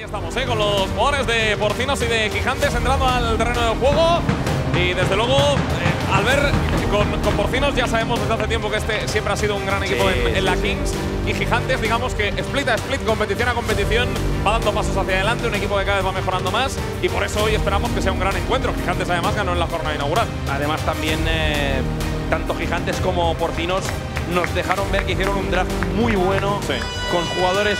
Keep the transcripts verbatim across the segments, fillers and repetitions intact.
Ahí estamos, ¿eh? Con los jugadores de Porcinos y de Jijantes entrando al terreno de juego. Y desde luego, eh, al ver con, con Porcinos ya sabemos desde hace tiempo que este siempre ha sido un gran equipo sí, en, en la Kings. Y Jijantes, digamos que split a split, competición a competición, va dando pasos hacia adelante, un equipo que cada vez va mejorando más y por eso hoy esperamos que sea un gran encuentro. Jijantes además ganó en la jornada inaugural. Además también, eh, tanto Jijantes como Porcinos nos dejaron ver que hicieron un draft muy bueno, sí, con jugadores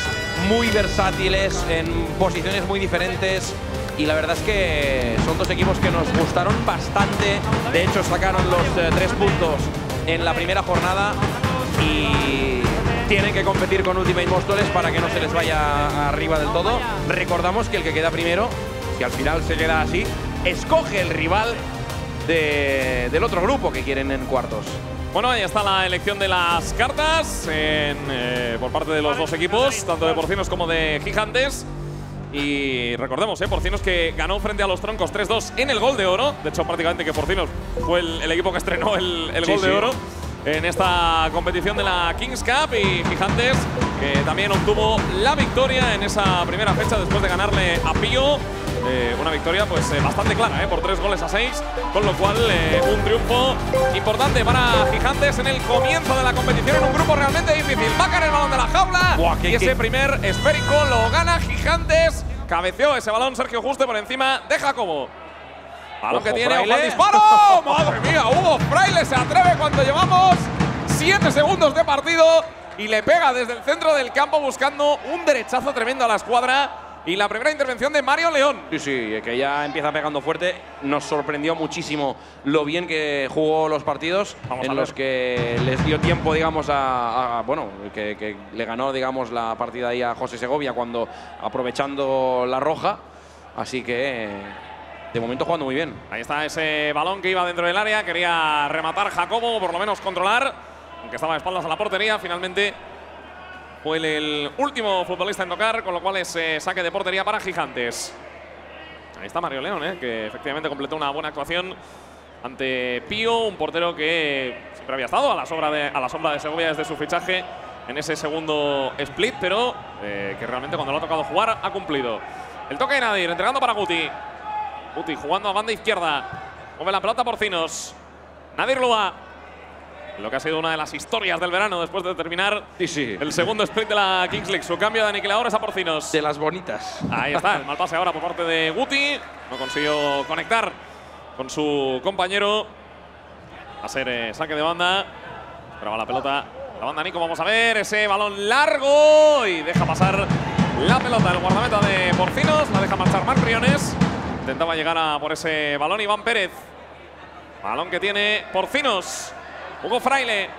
muy versátiles, en posiciones muy diferentes. Y la verdad es que son dos equipos que nos gustaron bastante. De hecho, sacaron los eh, tres puntos en la primera jornada y tienen que competir con Ultimate Móstoles para que no se les vaya arriba del todo. Recordamos que el que queda primero, si al final se queda así, escoge el rival de, del otro grupo que quieren en cuartos. Bueno, ahí está la elección de las cartas en, eh, por parte de los dos equipos, tanto de Porcinos como de Jijantes. Y recordemos, eh, Porcinos que ganó frente a los troncos tres dos en el Gol de Oro. De hecho, prácticamente que Porcinos fue el, el equipo que estrenó el, el sí, Gol de sí. Oro en esta competición de la Kings Cup. Y Jijantes que también obtuvo la victoria en esa primera fecha después de ganarle a Pío. Eh, una victoria pues eh, bastante clara, eh, por tres goles a seis, con lo cual eh, un triunfo importante para Jijantes en el comienzo de la competición en un grupo realmente difícil. Bacan el balón de la jaula. Buah, qué, y ese qué. primer esférico lo gana Jijantes. Cabeceó ese balón Sergio Juste por encima de Jacobo. Balón que tiene Fraile. Ojo al disparo. Madre mía, Hugo Fraile se atreve cuando llevamos siete segundos de partido y le pega desde el centro del campo buscando un derechazo tremendo a la escuadra. Y la primera intervención de Mario León. Sí, sí, que ya empieza pegando fuerte. Nos sorprendió muchísimo lo bien que jugó los partidos. Vamos en los que les dio tiempo, digamos, a, a bueno, que, que le ganó, digamos, la partida ahí a José Segovia cuando aprovechando la roja. Así que, de momento, jugando muy bien. Ahí está ese balón que iba dentro del área. Quería rematar Jacobo, por lo menos controlar, aunque estaba de espaldas a la portería. Finalmente fue el último futbolista en tocar, con lo cual es eh, saque de portería para Jijantes. Ahí está Mario León, eh, que efectivamente completó una buena actuación ante Pío, un portero que siempre había estado a la sombra de, a la sombra de Segovia desde su fichaje en ese segundo split, pero eh, que realmente cuando lo ha tocado jugar ha cumplido. El toque de Nadir, entregando para Guti. Guti jugando a banda izquierda. Mueve la pelota Porcinos. Nadir lo va. Lo que ha sido una de las historias del verano después de terminar sí, sí. el segundo sprint de la Kings League. Su cambio de aniquiladores a Porcinos. De las bonitas. Ahí está, el mal pase ahora por parte de Guti. No consiguió conectar con su compañero. Va a ser eh, saque de banda. Pero va la pelota. La banda Nico, vamos a ver. Ese balón largo. Y deja pasar la pelota. El guardameta de Porcinos. La deja marchar Marc Briones. Intentaba llegar a por ese balón Iván Pérez. Balón que tiene Porcinos. Hugo Fraile,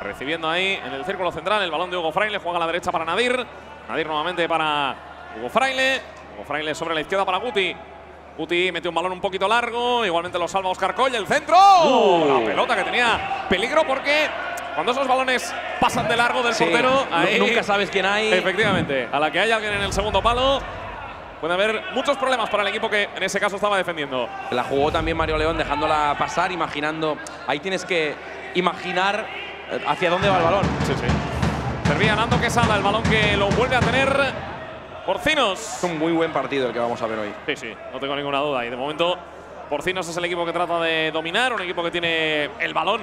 recibiendo ahí en el círculo central el balón de Hugo Fraile, juega a la derecha para Nadir. Nadir nuevamente para Hugo Fraile. Hugo Fraile sobre la izquierda para Guti. Guti mete un balón un poquito largo, igualmente lo salva Oscar Coll, el centro. Uh. La pelota que tenía peligro porque cuando esos balones pasan de largo del sí, portero, ahí nunca sabes quién hay. Efectivamente, a la que hay alguien en el segundo palo. Puede haber muchos problemas para el equipo que en ese caso estaba defendiendo. La jugó también Mario León dejándola pasar, imaginando. Ahí tienes que imaginar hacia dónde va el balón. Sí, sí. Servía Nando Quesada, el balón que lo vuelve a tener Porcinos. Es un muy buen partido el que vamos a ver hoy. Sí, sí, no tengo ninguna duda. Y de momento Porcinos es el equipo que trata de dominar, un equipo que tiene el balón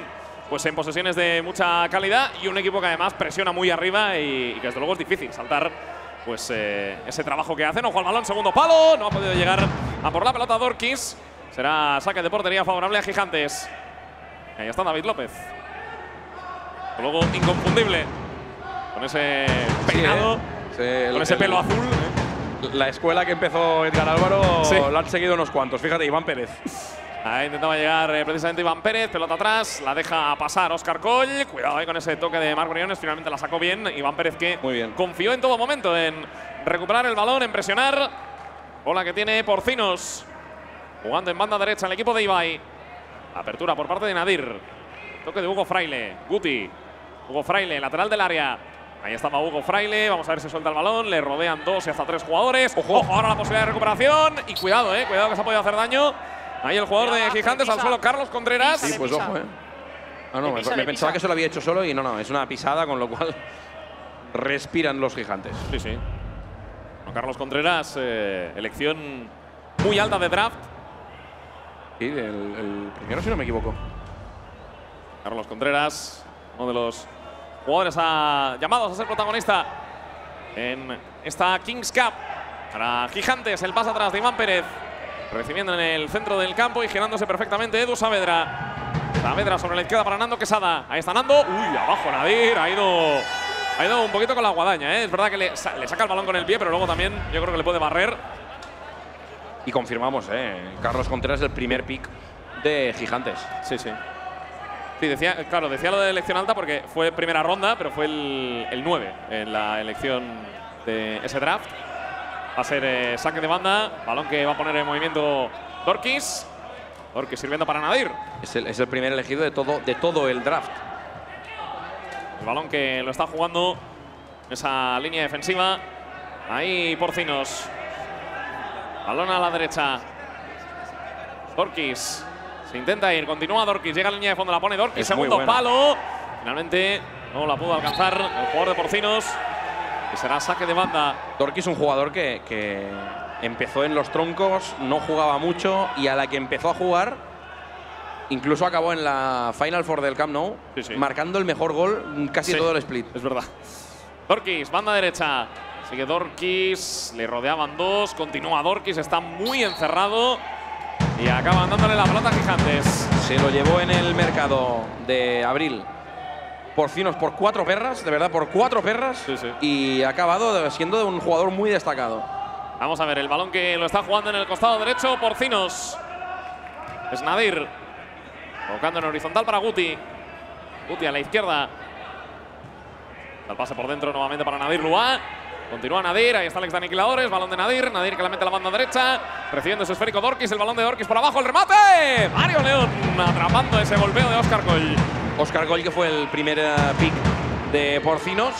pues en posesiones de mucha calidad y un equipo que además presiona muy arriba y, y que desde luego es difícil saltar. Pues eh, ese trabajo que hacen. Ojo al balón, segundo palo. No ha podido llegar a por la pelota Dorkis. Será saque de portería favorable a Jijantes. Ahí está David López. Luego inconfundible. Con ese peinado. Sí, eh. sí, con ese pelo azul. Eh. La escuela que empezó Edgar Álvaro sí. la han seguido unos cuantos. Fíjate, Iván Pérez. Ahí intentaba llegar eh, precisamente Iván Pérez. Pelota atrás. La deja pasar Oscar Coll. Cuidado ahí con ese toque de Marc Briones. Finalmente la sacó bien. Iván Pérez que muy bien. Confió en todo momento en recuperar el balón, en presionar. Bola que tiene Porcinos. Jugando en banda derecha el equipo de Ibai. Apertura por parte de Nadir. Toque de Hugo Fraile. Guti. Hugo Fraile, lateral del área. Ahí estaba Hugo Fraile. Vamos a ver si suelta el balón. Le rodean dos y hasta tres jugadores. Ojo, Ojo ahora la posibilidad de recuperación. Y cuidado, eh. Cuidado que se ha podido hacer daño. Ahí el jugador de Jijantes al suelo, Carlos Contreras. Sí, pues ojo, eh. Ah, no, me, me pensaba que se lo había hecho solo y no, no, es una pisada, con lo cual respiran los Jijantes. Sí, sí. Juan Carlos Contreras, eh, elección muy alta de draft. Sí, el, el primero, si no me equivoco. Carlos Contreras, uno de los jugadores a, llamados a ser protagonista en esta Kings Cup. Para Jijantes, el pase atrás de Iván Pérez, recibiendo en el centro del campo y girándose perfectamente Edu Saavedra. Saavedra sobre la izquierda para Nando Quesada. Ahí está Nando. Uy, abajo Nadir. Ha ido, ha ido un poquito con la guadaña, ¿eh? Es verdad que le, le saca el balón con el pie, pero luego también yo creo que le puede barrer. Y confirmamos, ¿eh? Carlos Contreras, el primer pick de Jijantes. Sí, sí. Sí, decía, claro, decía lo de elección alta porque fue primera ronda, pero fue el, el nueve en la elección de ese draft. Va a ser eh, saque de banda, balón que va a poner en movimiento Dorkis. Dorkis sirviendo para Nadir. Es el, es el primer elegido de todo, de todo el draft. El balón que lo está jugando esa línea defensiva. Ahí Porcinos. Balón a la derecha. Dorkis. Se intenta ir, continúa Dorkis, llega a la línea de fondo, la pone Dorkis, segundo bueno. palo. Finalmente no la pudo alcanzar el jugador de Porcinos. Y será saque de banda. Dorkis es un jugador que, que empezó en los troncos, no jugaba mucho y a la que empezó a jugar, incluso acabó en la Final Four del Camp Nou, sí, sí. marcando el mejor gol casi sí, todo el split. Es verdad. Dorkis, banda derecha. Sigue Dorkis, le rodeaban dos, continúa Dorkis, está muy encerrado. Y acaban dándole la pelota a Jijantes. Se lo llevó en el mercado de abril. Porcinos por cuatro perras, de verdad, por cuatro perras. Sí, sí. Y ha acabado siendo un jugador muy destacado. Vamos a ver, el balón que lo está jugando en el costado derecho, Porcinos. Es Nadir. Tocando en horizontal para Guti. Guti a la izquierda. El pase por dentro nuevamente para Nadir Luá. Continúa Nadir, ahí está Alex de Aniquiladores, balón de Nadir, Nadir que la mete a la banda derecha, recibiendo su esférico Dorkis, el balón de Dorkis por abajo, el remate, Mario León atrapando ese golpeo de Óscar Coll. Óscar Coll que fue el primer pick de Porcinos,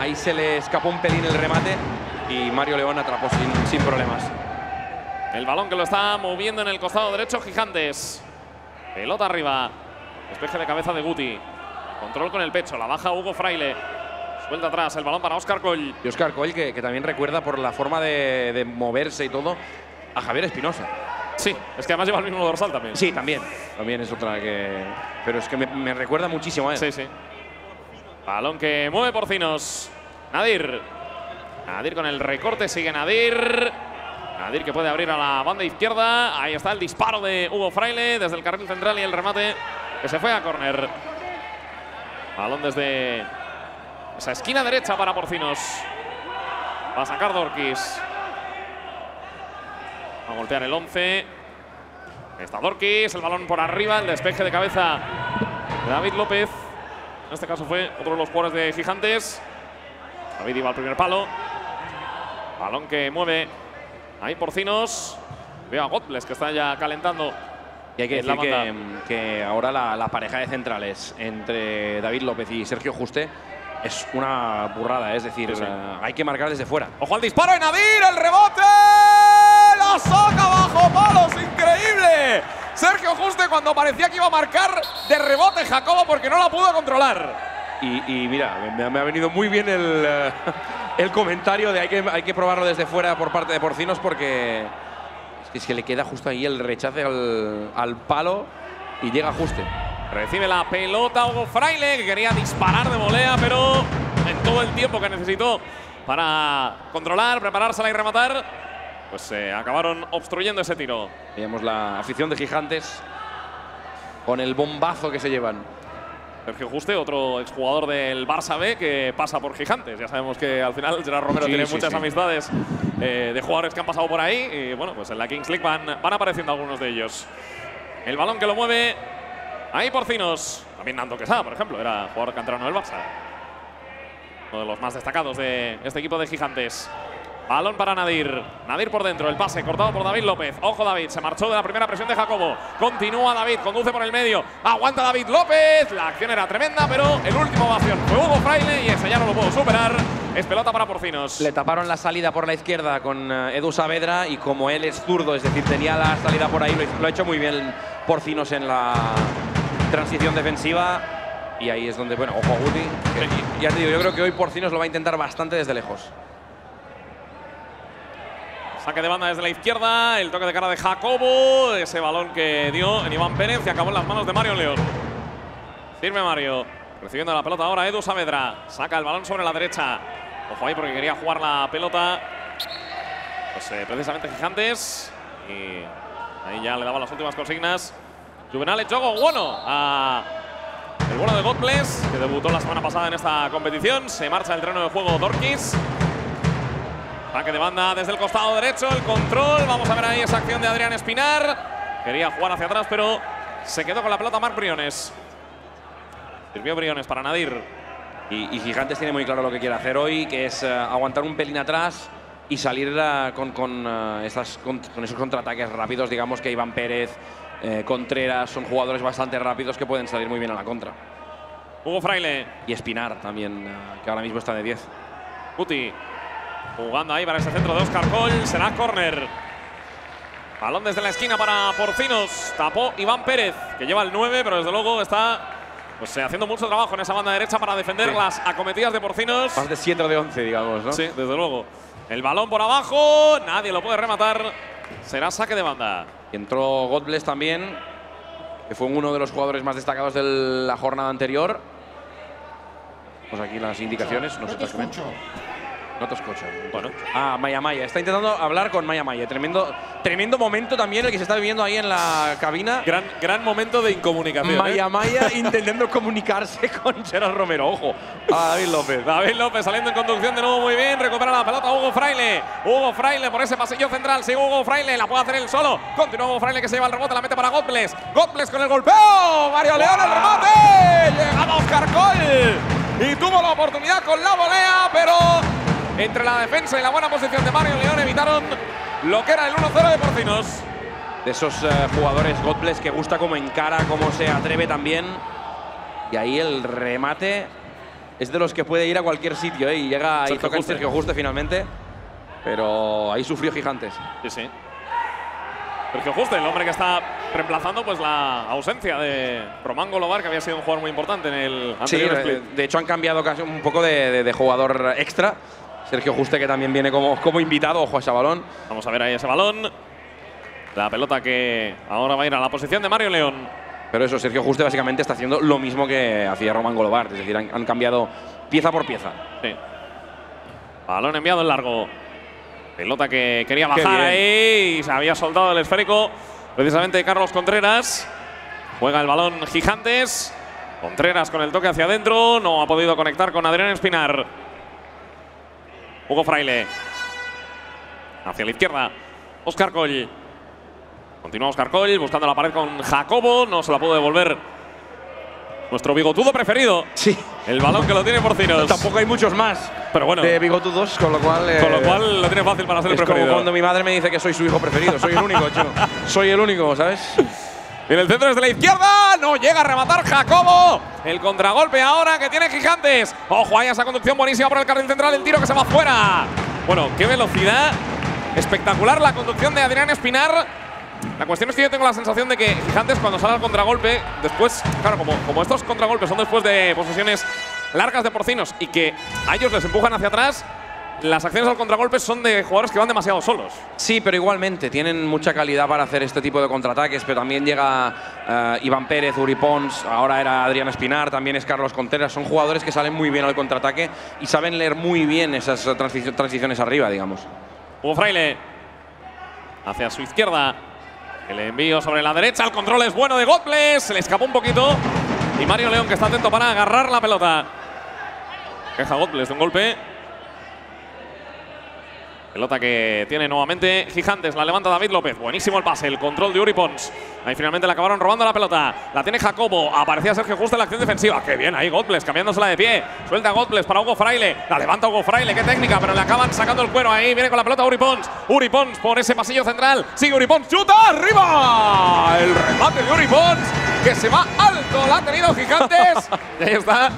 ahí se le escapó un pelín el remate y Mario León atrapó sin, sin problemas. El balón que lo está moviendo en el costado derecho Jijantes, pelota arriba, despeje de cabeza de Guti, control con el pecho, la baja Hugo Fraile. Vuelta atrás, el balón para Óscar Coll. Y Óscar Coll, que, que también recuerda por la forma de, de moverse y todo, a Javier Espinosa. Sí, es que además lleva el mismo dorsal también. Sí, también. También es otra que… Pero es que me, me recuerda muchísimo a él. Sí, sí. Balón que mueve Porcinos. Nadir. Nadir con el recorte, sigue Nadir. Nadir que puede abrir a la banda izquierda. Ahí está el disparo de Hugo Fraile desde el carril central y el remate que se fue a córner. Balón desde… esa esquina derecha para Porcinos. Va a sacar Dorkis. Va a voltear el once. Está Dorkis. El balón por arriba. El despeje de cabeza de David López. En este caso fue otro de los jugadores de Jijantes. David iba al primer palo. Balón que mueve. Ahí Porcinos. Veo a Gotles que está ya calentando. Y hay que decir que, que ahora la, la pareja de centrales entre David López y Sergio Juste es una burrada, es decir, sí, sí. Uh, hay que marcar desde fuera. ¡Ojo al disparo de Nadir! ¡El rebote! ¡La saca bajo palos! ¡Increíble! Sergio Juste cuando parecía que iba a marcar de rebote Jacobo porque no la pudo controlar. Y, y mira, me, me ha venido muy bien el, uh, el comentario de hay que, hay que probarlo desde fuera por parte de Porcinos porque es que, es que le queda justo ahí el rechace al, al palo y llega Juste. Recibe la pelota Hugo Fraile, que quería disparar de volea, pero en todo el tiempo que necesitó para controlar, preparársela y rematar, pues se eh, acabaron obstruyendo ese tiro. Veíamos la afición de Jijantes con el bombazo que se llevan. Sergio Juste, otro exjugador del Barça B que pasa por Jijantes. Ya sabemos que al final Gerard Romero sí, tiene sí, muchas sí. amistades eh, de jugadores que han pasado por ahí. Y bueno, pues en la Kings League van, van apareciendo algunos de ellos. El balón que lo mueve… Ahí Porcinos, también Nando Quesada, por ejemplo, era jugador canterano del Barça. Uno de los más destacados de este equipo de Jijantes. Balón para Nadir. Nadir por dentro, el pase cortado por David López. Ojo David, se marchó de la primera presión de Jacobo. Continúa David, conduce por el medio. Aguanta David López, la acción era tremenda, pero el último ovación fue Hugo Fraile y ese ya no lo pudo superar. Es pelota para Porcinos. Le taparon la salida por la izquierda con Edu Saavedra y como él es zurdo, es decir, tenía la salida por ahí, lo ha hecho muy bien Porcinos en la… transición defensiva y ahí es donde, bueno, ojo a Guti. Ya te digo, yo creo que hoy Porcinos lo va a intentar bastante desde lejos. Saque de banda desde la izquierda, el toque de cara de Jacobo, ese balón que dio en Iván Pérez y acabó en las manos de Mario León. Sirve Mario, recibiendo la pelota ahora Edu Saavedra, saca el balón sobre la derecha. Ojo ahí porque quería jugar la pelota, pues eh, precisamente Gigantes, y ahí ya le daban las últimas consignas. Juvenal Echogo Guono a el bueno de Godbless, que debutó la semana pasada en esta competición. Se marcha el terreno de juego Dorkis. Saque de banda desde el costado derecho, el control. Vamos a ver ahí esa acción de Adrián Espinar. Quería jugar hacia atrás, pero se quedó con la pelota Marc Briones. Sirvió Briones para Nadir. Y, y Gigantes tiene muy claro lo que quiere hacer hoy, que es uh, aguantar un pelín atrás y salir uh, con, con, uh, esas, con, con esos contraataques rápidos, digamos, que Iván Pérez, eh, Contreras, son jugadores bastante rápidos que pueden salir muy bien a la contra. Hugo Fraile. Y Espinar también, uh, que ahora mismo está de diez. Guti. Jugando ahí para ese centro de Óscar Coll, será córner. Balón desde la esquina para Porcinos, tapó Iván Pérez, que lleva el nueve, pero desde luego está pues, haciendo mucho trabajo en esa banda derecha para defender sí. las acometidas de Porcinos. Más de siete o de once, digamos, ¿no? Sí, desde luego. El balón por abajo, nadie lo puede rematar, será saque de banda. Entró Godbless también, que fue uno de los jugadores más destacados de la jornada anterior. Pues aquí las indicaciones, no se transmiten. No te escucho. Bueno. Ah, Maya Maya. Está intentando hablar con Maya Maya. Tremendo, tremendo momento también el que se está viviendo ahí en la cabina. Gran, gran momento de incomunicación. Maya ¿eh? Maya intentando comunicarse con Gerard Romero. Ojo. A David López. David López saliendo en conducción de nuevo muy bien. Recupera la pelota Hugo Fraile. Hugo Fraile por ese pasillo central. Sigue Hugo Fraile. La puede hacer él solo. Continúa Hugo Fraile que se lleva el rebote. La mete para Godbless. Godbless con el golpeo. Mario León el remate. Llegaba Óscar Coll. Y tuvo la oportunidad con la volea, pero entre la defensa y la buena posición de Mario León evitaron lo que era el uno cero de Porcinos. De esos eh, jugadores Godbless que gusta como encara, como se atreve también. Y ahí el remate es de los que puede ir a cualquier sitio. ¿eh? Y llega y toca Sergio Juste. Juste finalmente. Pero ahí sufrió Gigantes. Sí, sí. Sergio Juste, el hombre que está reemplazando pues la ausencia de Román Golobar, que había sido un jugador muy importante en el anterior sí, split. De hecho han cambiado casi un poco de, de, de jugador extra. Sergio Juste, que también viene como, como invitado. Ojo a ese balón. Vamos a ver ahí ese balón. La pelota que ahora va a ir a la posición de Mario León. Pero eso, Sergio Juste básicamente está haciendo lo mismo que hacía Román Golobar. Es decir, han, han cambiado pieza por pieza. Sí. Balón enviado en largo. Pelota que quería bajar ahí y se había soltado el esférico. Precisamente Carlos Contreras. Juega el balón Gigantes. Contreras con el toque hacia adentro. No ha podido conectar con Adrián Espinar. Hugo Fraile, hacia la izquierda, Óscar Coll. Continúa Óscar Coll buscando la pared con Jacobo, no se la pudo devolver nuestro bigotudo preferido. Sí. El balón que lo tiene Porcinos. Tampoco hay muchos más pero bueno, de bigotudos, con lo cual… Eh, con lo cual lo tiene fácil para ser el preferido. Es como cuando mi madre me dice que soy su hijo preferido, soy el único, yo. Soy el único, ¿sabes? En el centro desde la izquierda, no llega a rematar Jacobo. El contragolpe ahora que tiene Gigantes. Ojo ahí a esa conducción buenísima por el carril central, el tiro que se va fuera. Bueno, qué velocidad. Espectacular la conducción de Adrián Espinar. La cuestión es que yo tengo la sensación de que Gigantes cuando sale al contragolpe, después, claro, como, como estos contragolpes son después de posesiones largas de Porcinos y que a ellos les empujan hacia atrás, las acciones al contragolpe son de jugadores que van demasiado solos. Sí, pero igualmente tienen mucha calidad para hacer este tipo de contraataques, pero también llega uh, Iván Pérez, Uri Pons, ahora era Adrián Espinar, también es Carlos Contreras. Son jugadores que salen muy bien al contraataque y saben leer muy bien esas transic transiciones arriba, digamos. Hugo Fraile hacia su izquierda. El envío sobre la derecha, el control es bueno de Godbless, se le escapó un poquito. Y Mario León, que está atento para agarrar la pelota. Queja Godbless de un golpe. Pelota que tiene nuevamente Gigantes, la levanta David López. Buenísimo el pase, el control de Uri Pons. Ahí finalmente le acabaron robando la pelota. La tiene Jacobo, aparecía Sergio Juste en la acción defensiva. ¡Qué bien ahí Godbless, cambiándosela de pie! Suelta Godbless para Hugo Fraile, la levanta Hugo Fraile, ¡qué técnica! Pero le acaban sacando el cuero ahí, viene con la pelota Uri Pons. Uri Pons por ese pasillo central, sigue Uri Pons, ¡chuta! ¡Arriba! El remate de Uri Pons, que se va alto, la ha tenido Gigantes. Y ahí está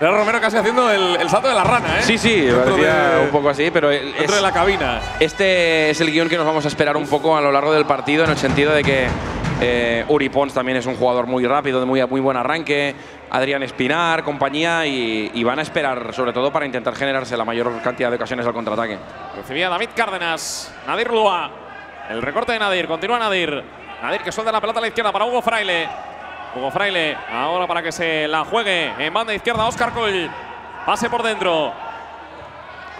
Romero casi haciendo el, el salto de la rana, ¿eh? Sí, sí, parecía de, un poco así, pero… El, dentro es, de la cabina. Este es el guión que nos vamos a esperar un poco a lo largo del partido, en el sentido de que Eh, Uri Pons también es un jugador muy rápido, de muy, muy buen arranque. Adrián Espinar, compañía, y, y van a esperar, sobre todo, para intentar generarse la mayor cantidad de ocasiones al contraataque. Recibía David Cárdenas, Nadir Lua. El recorte de Nadir, continúa Nadir. Nadir que suelta la pelota a la izquierda para Hugo Fraile. Hugo Fraile ahora para que se la juegue en banda izquierda Óscar Coll. Pase por dentro.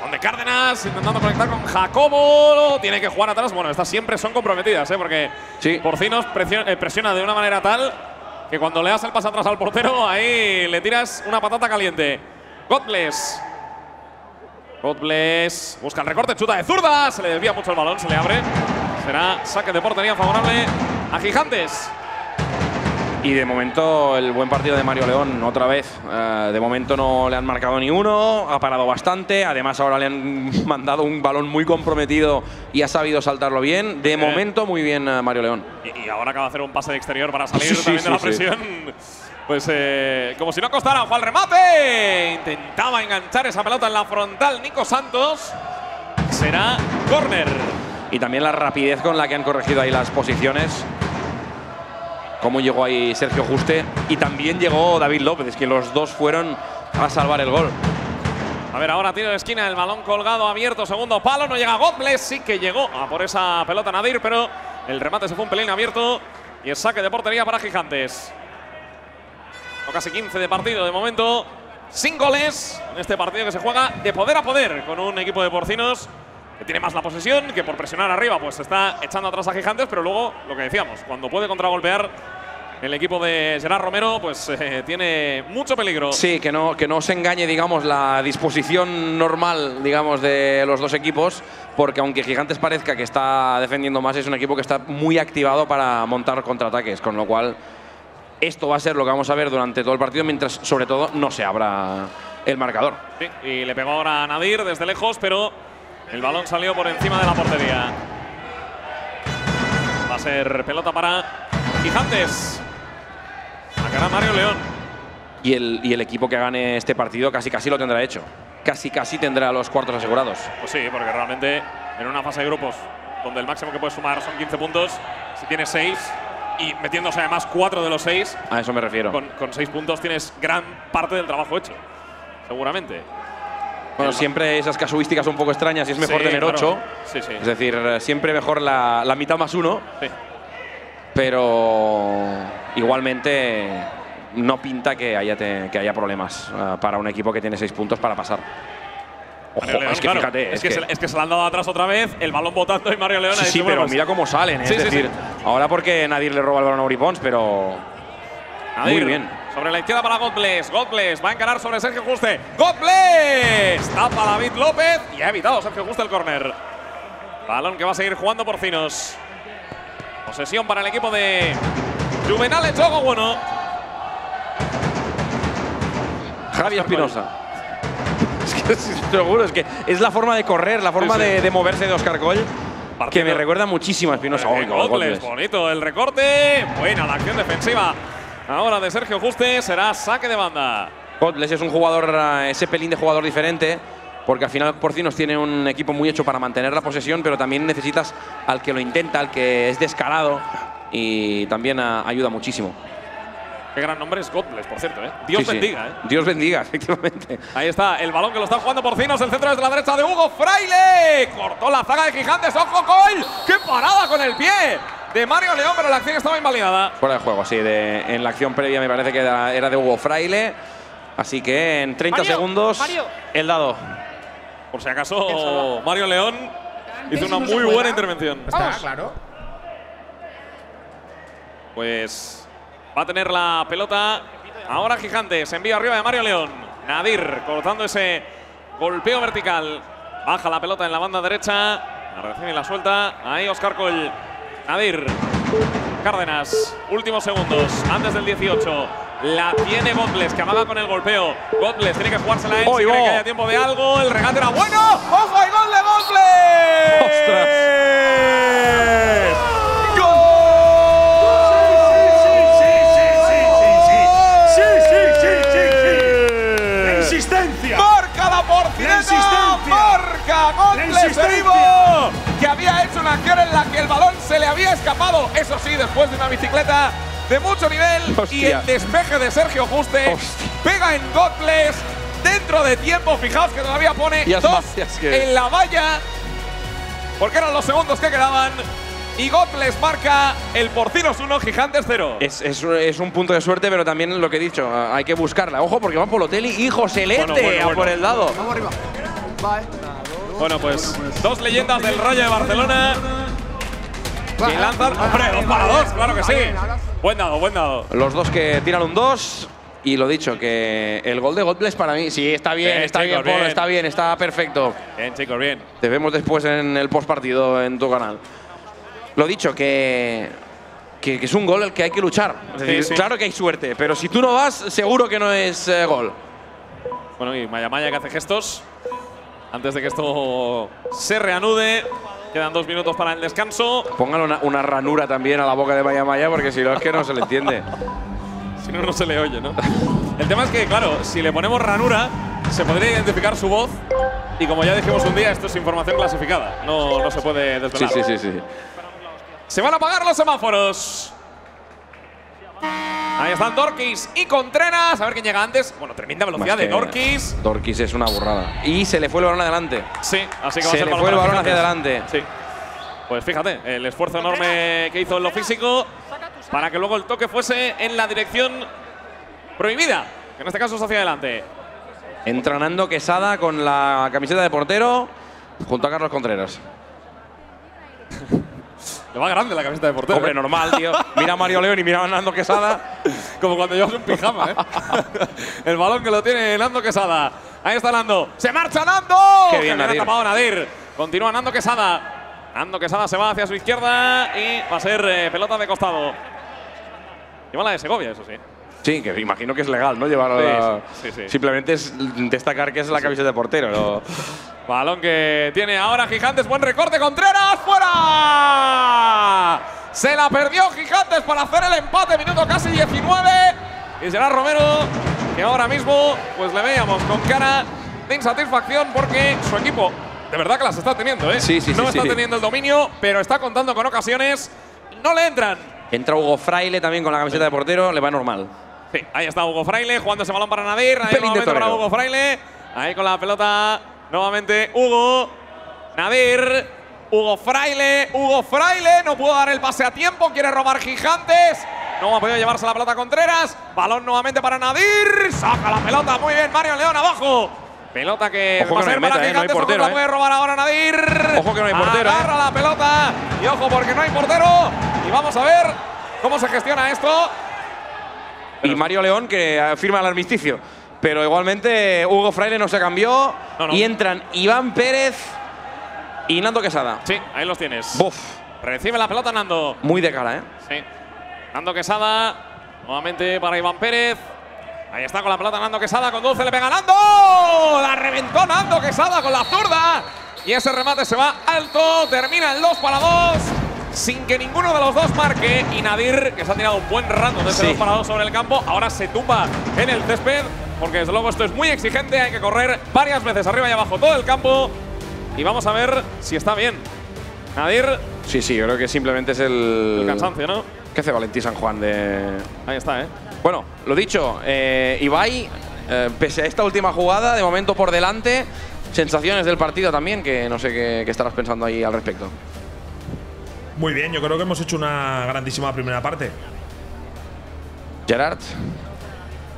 Donde Cárdenas intentando conectar con Jacobo. Tiene que jugar atrás. Bueno, estas siempre son comprometidas, ¿eh? Porque sí. Porcinos presiona, presiona de una manera tal que cuando le das el pase atrás al portero, ahí le tiras una patata caliente. God bless. God bless. Busca el recorte, chuta de zurda. Se le desvía mucho el balón, se le abre. Será saque de portería favorable a Gigantes. Y de momento el buen partido de Mario León, otra vez. Uh, de momento no le han marcado ni uno, ha parado bastante. Además ahora le han mandado un balón muy comprometido y ha sabido saltarlo bien. De eh. momento muy bien uh, Mario León. Y, y ahora acaba de hacer un pase de exterior para salir sí, también sí, de la presión. Sí. Pues eh, como si no costara, fue al remate. Intentaba enganchar esa pelota en la frontal Nico Santos. Será córner. Y también la rapidez con la que han corregido ahí las posiciones. Cómo llegó ahí Sergio Juste y también llegó David López. Es que los dos fueron a salvar el gol. A ver, ahora tiro de esquina, el balón colgado, abierto, segundo palo. No llega Godbless, sí que llegó a por esa pelota Nadir, pero el remate se fue un pelín abierto y el saque de portería para Gigantes. O casi quince de partido de momento, sin goles en este partido que se juega de poder a poder con un equipo de Porcinos que tiene más la posesión, que por presionar arriba pues está echando atrás a Gigantes, pero luego, lo que decíamos, cuando puede contragolpear el equipo de Gerard Romero, pues eh, tiene mucho peligro. Sí, que no, que no se engañe, digamos, la disposición normal, digamos, de los dos equipos, porque aunque Gigantes parezca que está defendiendo más, es un equipo que está muy activado para montar contraataques, con lo cual esto va a ser lo que vamos a ver durante todo el partido, mientras, sobre todo, no se abra el marcador. Sí, y le pegó ahora a Nadir desde lejos, pero el balón salió por encima de la portería. Va a ser pelota para Gigantes. Sacará Mario León. Y el, y el equipo que gane este partido casi casi lo tendrá hecho. Casi casi tendrá los cuartos asegurados. Pues sí, porque realmente en una fase de grupos donde el máximo que puedes sumar son quince puntos, si tienes seis y metiéndose además cuatro de los seis… A eso me refiero. Con, con seis puntos tienes gran parte del trabajo hecho, seguramente. Bueno, siempre esas casuísticas son un poco extrañas y es mejor sí, tener ocho. Claro. Sí, sí. Es decir, siempre mejor la, la mitad más uno. Sí. Pero igualmente no pinta que haya, te, que haya problemas uh, para un equipo que tiene seis puntos para pasar. Ojo, León, es que claro, fíjate. Es, es, que, que, se, es que se la han dado atrás otra vez, el balón botando y Mario León… Sí, sí, pero mira cómo salen. ¿eh? Sí, es sí, decir, sí. ahora porque nadie le roba el balón a Uri Pons, pero… Nadir, muy bien. Sobre la izquierda para Godbless. Godbless va a encarar sobre Sergio Juste. Godbless tapa a David López y ha evitado Sergio Juste el córner. Balón que va a seguir jugando Porcinos. Posesión para el equipo de Juvenal en juego bueno. Javi Espinosa. Es que seguro, es que es la forma de correr, la forma sí, sí. De, de moverse de Óscar Coll. Que me recuerda muchísimo a Espinosa. Oh, Godbless, Godbless, bonito el recorte. Buena la acción defensiva. Ahora de Sergio Juste será saque de banda. Godbless es un jugador, ese pelín de jugador diferente, porque al final Porcinos tiene un equipo muy hecho para mantener la posesión, pero también necesitas al que lo intenta, al que es descarado y también a, ayuda muchísimo. Qué gran nombre es Godbless, por cierto, ¿eh? Dios sí, bendiga, sí. ¿eh? Dios bendiga, efectivamente. Ahí está, el balón que lo está jugando Porcinos, el centro desde la derecha de Hugo Fraile. Cortó la zaga de Gigantes, ¡ojo, gol! ¡Qué parada con el pie! De Mario León, pero la acción estaba invalidada. Fuera de juego, sí. De, en la acción previa me parece que era, era de Hugo Fraile. Así que en treinta Mario, segundos, Mario. el dado. Por si acaso, Mario León hizo una muy buena intervención. Está claro. Pues va a tener la pelota ahora Gigantes. Envío arriba de Mario León. Nadir cortando ese golpeo vertical. Baja la pelota en la banda derecha. La recibe y la suelta. Ahí Óscar Coll. Nadir, Cárdenas, últimos segundos, antes del dieciocho. La tiene Godbless, que amaga con el golpeo. Godbless tiene que jugársela él, oh, si oh. cree que haya tiempo de algo. El regate era bueno. ¡Ojo y gol de Godbless! ¡Ostras! ¡Gol! ¡Sí, sí, sí, sí, sí, sí, sí, sí, sí, sí, sí! ¡La insistencia! ¡Marca la Porcineta! ¡La insistencia! ¡Marca Godbless, primo! Que había hecho una acción en la que el balón se le había escapado, eso sí, después de una bicicleta de mucho nivel. Hostia. Y el despeje de Sergio Juste. Hostia. Pega en Gotles dentro de tiempo. Fijaos que todavía pone y dos que... en la valla, porque eran los segundos que quedaban. Y Gotles marca, el Porcinos uno, Gigantes cero. Es, es, es un punto de suerte, pero también lo que he dicho, hay que buscarla. Ojo, porque va Polotelli y Joselete bueno, bueno, bueno. a por el lado. Vamos arriba. Bye. Bueno, pues dos leyendas del Rayo de Barcelona que lanzan… ¡Hombre, dos para dos! ¡Claro que sí! Buen dado, buen dado. Los dos que tiran un dos. Y lo dicho, que el gol de Gotles para mí… Sí, está bien, bien está chicos, bien, Polo, está bien, está perfecto. Bien, chicos, bien. Te vemos después en el postpartido en tu canal. Lo dicho, que, que, que es un gol el que hay que luchar. Es decir, sí, sí. Claro que hay suerte, pero si tú no vas, seguro que no es eh, gol. Bueno, y Mayamaya que hace gestos. Antes de que esto se reanude, quedan dos minutos para el descanso. Pónganle una, una ranura también a la boca de Mayamaya, porque si no es que no se le entiende. Si no, no se le oye, ¿no? El tema es que, claro, si le ponemos ranura, se podría identificar su voz. Y como ya dijimos un día, esto es información clasificada. No, no se puede desvelar. Sí, sí, sí, sí. Se van a apagar los semáforos. Ahí están Dorkis y Contreras. A ver quién llega antes. Bueno, tremenda velocidad de Dorkis. Dorkis es una burrada. Y se le fue el balón adelante. Sí, así que va a ser Se le fue el balón hacia adelante. Sí. Pues fíjate, el esfuerzo enorme que hizo en lo físico para que luego el toque fuese en la dirección prohibida, que en este caso es hacia adelante. Entra Nando Quesada con la camiseta de portero junto a Carlos Contreras. Le va grande la camiseta de portero. Hombre, ¿eh? Normal, tío. Mira a Mario León y mira a Nando Quesada. Como cuando llevas un pijama, ¿eh? El balón que lo tiene Nando Quesada. Ahí está Nando. ¡Se marcha Nando! ¡Qué bien, Nadir! Ha tapado Nadir. Continúa Nando Quesada. Nando Quesada se va hacia su izquierda y va a ser eh, pelota de costado. Lleva la de Segovia, eso sí. Sí, que imagino que es legal, ¿no? Llevarlo sí, la… sí, sí, sí. Simplemente es destacar que es la camiseta de portero, ¿no? Balón que tiene ahora Gigantes, buen recorte, Contreras, ¡fuera! Se la perdió Gigantes para hacer el empate, minuto casi diecinueve. Y Gerard Romero, que ahora mismo pues le veíamos con cara de insatisfacción porque su equipo de verdad que las está teniendo, ¿eh? Sí, sí, no sí, está sí. teniendo el dominio, pero está contando con ocasiones, no le entran. Entra Hugo Fraile también con la camiseta de portero, le va normal. Sí, ahí está Hugo Fraile jugando ese balón para Nadir, ahí nuevamente para Hugo Fraile, ahí con la pelota… Nuevamente Hugo, Nadir, Hugo Fraile, Hugo Fraile, no pudo dar el pase a tiempo, quiere robar Gigantes, no ha podido llevarse la pelota Contreras, balón nuevamente para Nadir, saca la pelota, muy bien Mario León abajo, pelota que va a ser para Gigantes, no portero, la puede robar ahora Nadir, ojo que no hay portero, agarra la pelota y ojo porque no hay portero y vamos a ver cómo se gestiona esto. Y Mario León que firma el armisticio. Pero igualmente Hugo Fraile no se cambió no, no. y entran Iván Pérez y Nando Quesada. Sí, ahí los tienes. Buf. Recibe la pelota Nando. Muy de cara, ¿eh? Sí. Nando Quesada, nuevamente para Iván Pérez. Ahí está con la pelota Nando Quesada, conduce, le pega Nando. La reventó Nando Quesada con la zurda. Y ese remate se va alto, termina el dos para dos. Sin que ninguno de los dos marque. Y Nadir, que se ha tirado un buen rato desde sí. dos para dos sobre el campo, ahora se tumba en el césped. Porque desde luego esto es muy exigente, hay que correr varias veces arriba y abajo todo el campo. Y vamos a ver si está bien. Nadir. Sí, sí, yo creo que simplemente es el… el cansancio, ¿no? ¿Qué hace Valentí San Juan de…? Ahí está, ¿eh? Bueno, lo dicho, eh, Ibai, eh, pese a esta última jugada, de momento por delante, sensaciones del partido también, que no sé qué, qué estarás pensando ahí al respecto. Muy bien, yo creo que hemos hecho una grandísima primera parte. Gerard.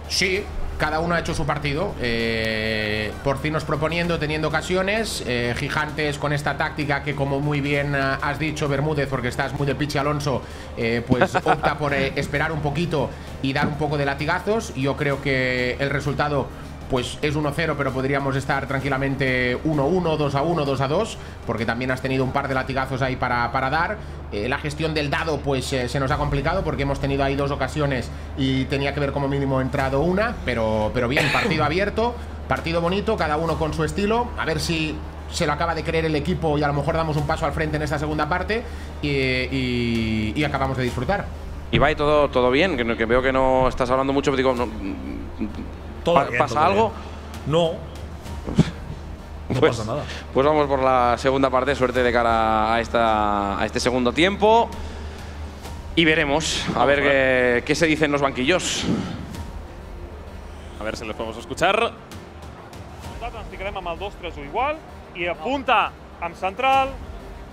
Sí. Cada uno ha hecho su partido, eh, Porcinos proponiendo, teniendo ocasiones, eh, Gigantes con esta táctica que, como muy bien has dicho, Bermúdez, porque estás muy de piche, Alonso, eh, pues opta por eh, esperar un poquito y dar un poco de latigazos. Yo creo que el resultado pues es uno cero, pero podríamos estar tranquilamente uno uno, dos a uno, dos a dos, porque también has tenido un par de latigazos ahí para, para dar. Eh, la gestión del dado pues eh, se nos ha complicado porque hemos tenido ahí dos ocasiones y tenía que haber como mínimo entrado una, pero, pero bien, partido abierto, partido bonito, cada uno con su estilo. A ver si se lo acaba de creer el equipo y a lo mejor damos un paso al frente en esta segunda parte y, y, y acabamos de disfrutar. Ibai, todo, todo bien, que, que veo que no estás hablando mucho, pero digo… No, ¿Pasa bien, algo? Bien. No. No pues, pasa nada. Pues vamos por la segunda parte. Suerte de cara a, esta, a este segundo tiempo. Y veremos, a ver qué, qué se dicen los banquillos. A ver si los podemos escuchar. Ens ficarem amb el dos tres igual i apunta amb central,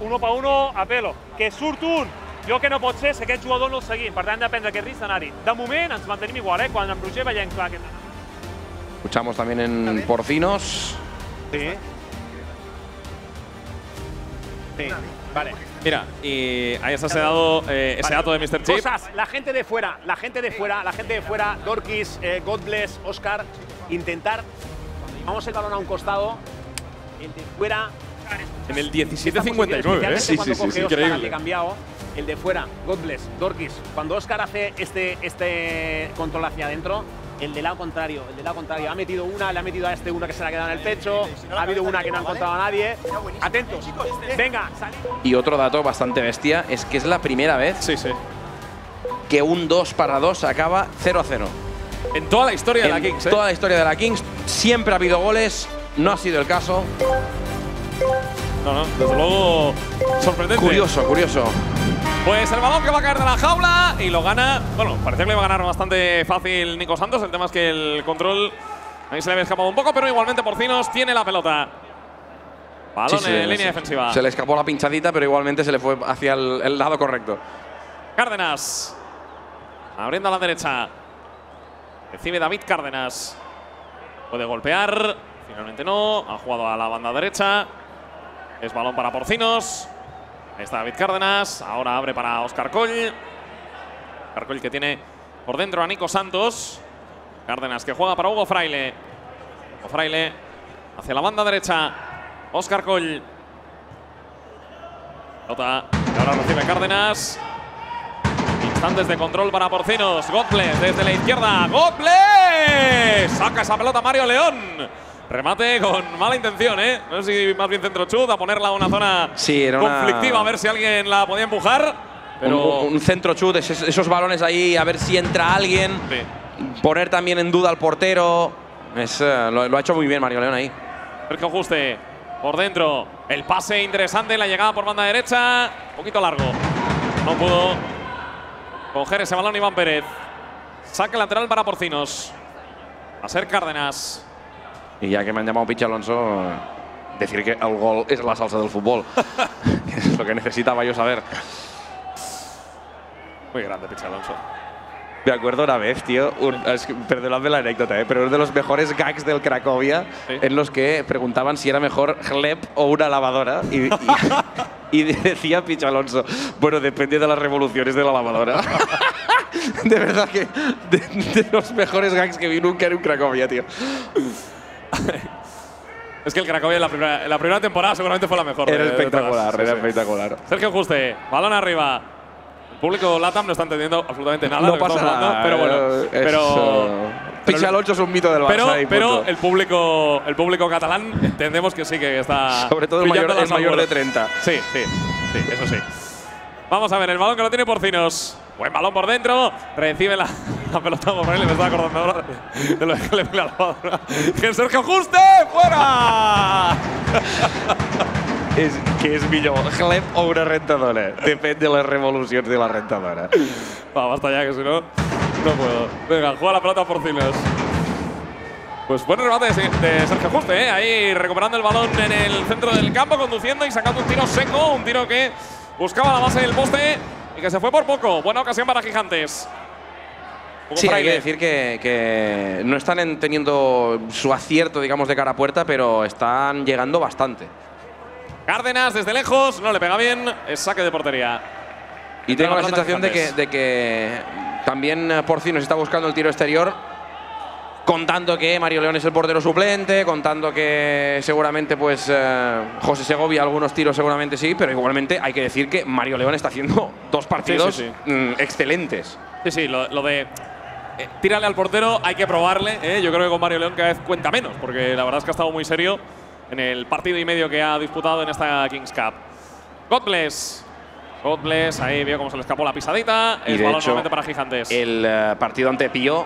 uno per uno a pelo. Que surt un, jo que no pot ser, si aquest jugador no el seguim. Per tant, hem de prendre aquest escenari. De moment ens mantenim igual, eh? Quan en Roger veiem clar que... Escuchamos también en Porcinos. Sí. Sí, vale. Mira, y ahí está ese, dado, eh, ese vale. dato de míster Chip. Cosas, la gente de fuera, la gente de fuera, la gente de fuera, Dorkis, eh, God bless, Oscar, intentar... Vamos el balón a un costado, el de fuera… En el diecisiete cincuenta y nueve, ¿eh? Sí, sí, sí, es increíble. Cambiado, el de fuera, God bless, Dorkis. Cuando Oscar hace este, este control hacia adentro, el de lado contrario, el de lado contrario. Ha metido una, le ha metido a este una que se le ha quedado en el pecho, ha habido una que no ha encontrado a nadie. Atentos, venga, salid. Y otro dato bastante bestia es que es la primera vez sí, sí. que un dos para dos acaba cero a cero. En toda la historia en de la Kings, ¿eh? toda la historia de la Kings. Siempre ha habido goles, no ha sido el caso. No, no, desde luego sorprendente. Curioso, curioso. Pues el balón que va a caer de la jaula y lo gana… Bueno, parecía que le iba a ganar bastante fácil Nico Santos. El tema es que el control ahí se le había escapado un poco, pero igualmente Porcinos tiene la pelota. Balón sí, sí, en sí, línea sí. defensiva. Se le escapó la pinchadita, pero igualmente se le fue hacia el, el lado correcto. Cárdenas, abriendo a la derecha. Recibe David Cárdenas. Puede golpear. Finalmente no. Ha jugado a la banda derecha. Es balón para Porcinos. Ahí está David Cárdenas. Ahora abre para Óscar Coll. Óscar Coll que tiene por dentro a Nico Santos. Cárdenas que juega para Hugo Fraile. Hugo Fraile hacia la banda derecha. Óscar Coll. Pelota que ahora recibe Cárdenas. Instantes de control para Porcinos. Gottles desde la izquierda. ¡Gottles! Saca esa pelota Mario León. Remate con mala intención, ¿eh? No sé si más bien centro chut, a ponerla a una zona sí, era conflictiva, una... a ver si alguien la podía empujar. Pero un, un centro chut, esos, esos balones ahí, a ver si entra alguien. Sí. Poner también en duda al portero. Es, uh, lo, lo ha hecho muy bien Mario León ahí. Sergio Juste por dentro. El pase interesante, la llegada por banda derecha. Un poquito largo. No pudo coger ese balón Iván Pérez. Saque lateral para Porcinos. Va a ser Cárdenas. Y ya que me han llamado Pichi Alonso, decir que el gol es la salsa del fútbol. Es lo que necesitaba yo saber. Muy grande Pichi Alonso. Me acuerdo una vez, tío, un, es que, perdonadme la anécdota, eh, pero uno de los mejores gags del Crackòvia, sí. en los que preguntaban si era mejor Hleb o una lavadora. Y, y, y decía Pichi Alonso, bueno, depende de las revoluciones de la lavadora. De verdad que de, de los mejores gags que vi nunca en un Crackòvia, tío. Es que el Crackòvia en la primera, en la primera temporada seguramente fue la mejor. Era de, espectacular, de era sí, espectacular. Sergio Juste, balón arriba. Público LATAM no está entendiendo absolutamente nada. No pasa nada, hablando, pero bueno. Pero, pero Pichi Alonso es un mito del Barça. Pero, ahí, pero el, público, el público catalán entendemos que sí, que está. Sobre todo el mayor, el mayor de treinta. Sí, sí, sí, eso sí. Vamos a ver, el balón que lo tiene Porcinos. Buen balón por dentro. Recibe la, la pelota por ahí. Me estaba acordando ahora de lo que le pega la palabra. ¡Que Sergio Juste! ¡Fuera! Es, que es millor, Hleb o una rentadora. Depende de las revoluciones de la rentadora. Va, basta ya, que si no, no puedo. Venga, juega la pelota Porcinos. Pues buen remate de Sergio Juste, ¿eh? Ahí recuperando el balón en el centro del campo, conduciendo y sacando un tiro seco. Un tiro que buscaba la base del poste y que se fue por poco. Buena ocasión para Gigantes. Sí, hay que decir que, que no están teniendo su acierto, digamos, de cara a puerta, pero están llegando bastante. Cárdenas desde lejos, no le pega bien, es saque de portería. Y tengo la sensación de que, de que también Porcinos está buscando el tiro exterior, contando que Mario León es el portero suplente, contando que seguramente pues eh, José Segovia algunos tiros seguramente sí, pero igualmente hay que decir que Mario León está haciendo dos partidos sí, sí, sí. excelentes. Sí, sí, lo, lo de… Eh, tírale al portero, hay que probarle, ¿eh? Yo creo que con Mario León cada vez cuenta menos, porque la verdad es que ha estado muy serio en el partido y medio que ha disputado en esta Kings Cup. God bless. God bless. Ahí vio cómo se le escapó la pisadita. Y el balón hecho, nuevamente para Gigantes. El uh, partido ante Pío.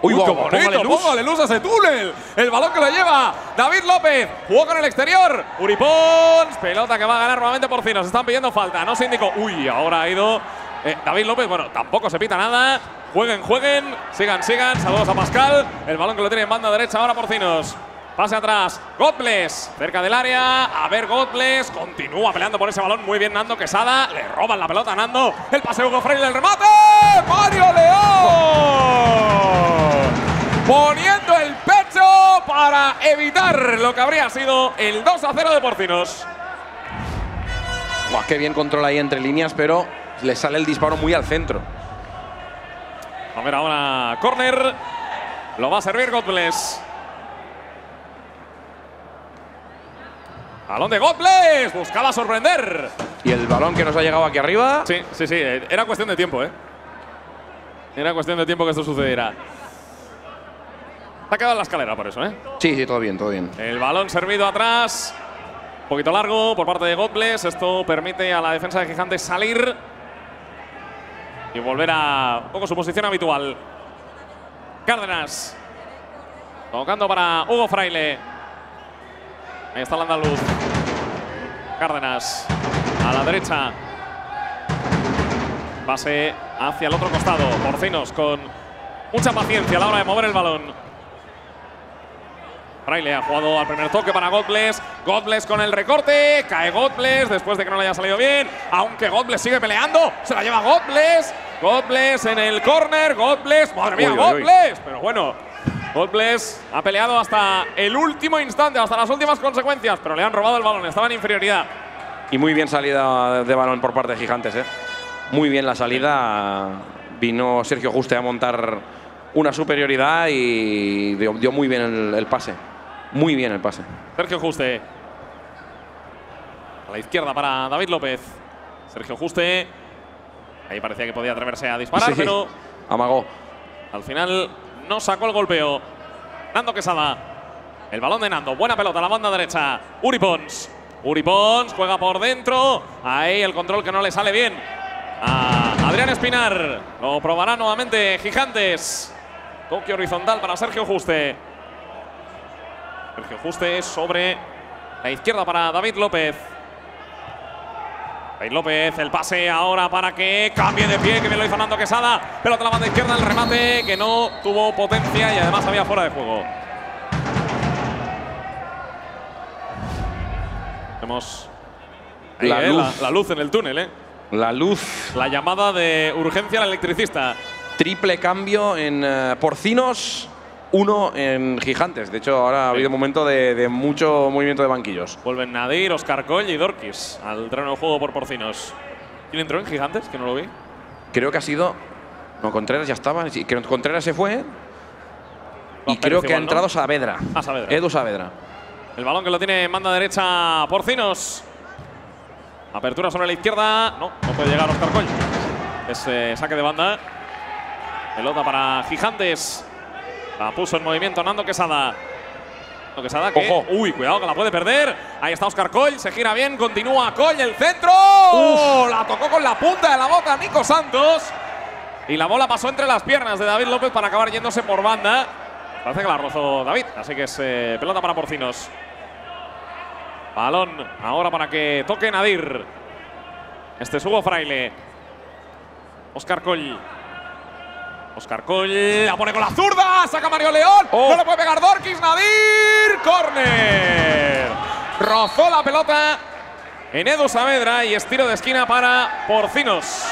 ¡Uy, wow, bonito! Luz. ¡Póngale luz a ese túnel! El balón que lo lleva David López. Jugó con el exterior. Uri Pons. Pelota que va a ganar nuevamente Porcinos. Están pidiendo falta. No se indicó. ¡Uy! Ahora ha ido Eh, David López, bueno, tampoco se pita nada. Jueguen, jueguen. Sigan, sigan. Saludos a Pascal. El balón que lo tiene en banda derecha ahora Porcinos. Pase atrás. Godbless. Cerca del área. A ver, Godbless. Continúa peleando por ese balón. Muy bien, Nando Quesada. Le roban la pelota a Nando. El pase de Hugo Freire. El remate. Mario León. Poniendo el pecho para evitar lo que habría sido el dos a cero de Porcinos. Buah, qué bien controla ahí entre líneas, pero le sale el disparo muy al centro. A ver ahora, córner. Lo va a servir Godbless. Balón de Godbless. Buscaba sorprender. Y el balón que nos ha llegado aquí arriba. Sí, sí, sí. Era cuestión de tiempo, ¿eh? Era cuestión de tiempo que esto sucediera. Se ha quedado en la escalera por eso, ¿eh? Sí, sí, todo bien, todo bien. El balón servido atrás. Un poquito largo por parte de Godbless. Esto permite a la defensa de Gigantes salir y volver a un poco su posición habitual. Cárdenas. Tocando para Hugo Fraile. Ahí está el andaluz. Cárdenas. A la derecha. Pase hacia el otro costado. Porcinos con mucha paciencia a la hora de mover el balón. Fraile ha jugado al primer toque para Godbless. Godbless con el recorte. Cae Godbless después de que no le haya salido bien. Aunque Godbless sigue peleando. Se la lleva Godbless. Godbless en el córner. Godbless. Madre mía, uy, uy, Godbless. Uy. Pero bueno, Godbless ha peleado hasta el último instante, hasta las últimas consecuencias. Pero le han robado el balón. Estaba en inferioridad. Y muy bien salida de balón por parte de Gigantes, ¿eh? Muy bien la salida. Vino Sergio Juste a montar una superioridad y dio, dio muy bien el, el pase. Muy bien el pase. Sergio Juste. A la izquierda para David López. Sergio Juste. Ahí parecía que podía atreverse a disparar, sí, pero amagó. Al final no sacó el golpeo. Nando Quesada. El balón de Nando. Buena pelota a la banda derecha. Uri Pons. Uri Pons juega por dentro. Ahí el control que no le sale bien a Adrián Espinar. Lo probará nuevamente Gigantes. Toque horizontal para Sergio Juste. Sergio Juste sobre la izquierda para David López. David López, el pase ahora para que cambie de pie, que bien lo hizo Nando Quesada. Pelota a la banda izquierda, el remate que no tuvo potencia y además había fuera de juego. Vemos ahí, la, eh, luz. La, la luz en el túnel, ¿eh? La luz. La llamada de urgencia al electricista. Triple cambio en uh, Porcinos. Uno en Gigantes. De hecho, ahora ha habido un momento de, de mucho movimiento de banquillos. Vuelven Nadir, Oscar Coll y Dorkis al terreno de juego por Porcinos. ¿Quién entró en Gigantes? Que no lo vi. Creo que ha sido… No, Contreras ya estaba. Creo que Contreras se fue. Y creo igual, que ha entrado, ¿no? Saavedra. Ah, Saavedra. Edu Saavedra. El balón que lo tiene en banda derecha Porcinos. Apertura sobre la izquierda. No, no puede llegar Oscar Coll. Ese saque de banda. Pelota para Gigantes. La puso en movimiento Nando Quesada. Nando Quesada que… Ojo. Uy, cuidado que la puede perder. Ahí está Oscar Coll, se gira bien, continúa Coll, el centro. Uf. La tocó con la punta de la bota Nico Santos. Y la bola pasó entre las piernas de David López para acabar yéndose por banda. Parece que la rozó David, así que es eh, pelota para Porcinos. Balón ahora para que toque Nadir. Este es Hugo Fraile. Oscar Coll. Oscar Coll la pone con la zurda, saca Mario León, oh. No le puede pegar Dorkis, Nadir, córner. Rozó la pelota en Edu Saavedra y es tiro de esquina para Porcinos,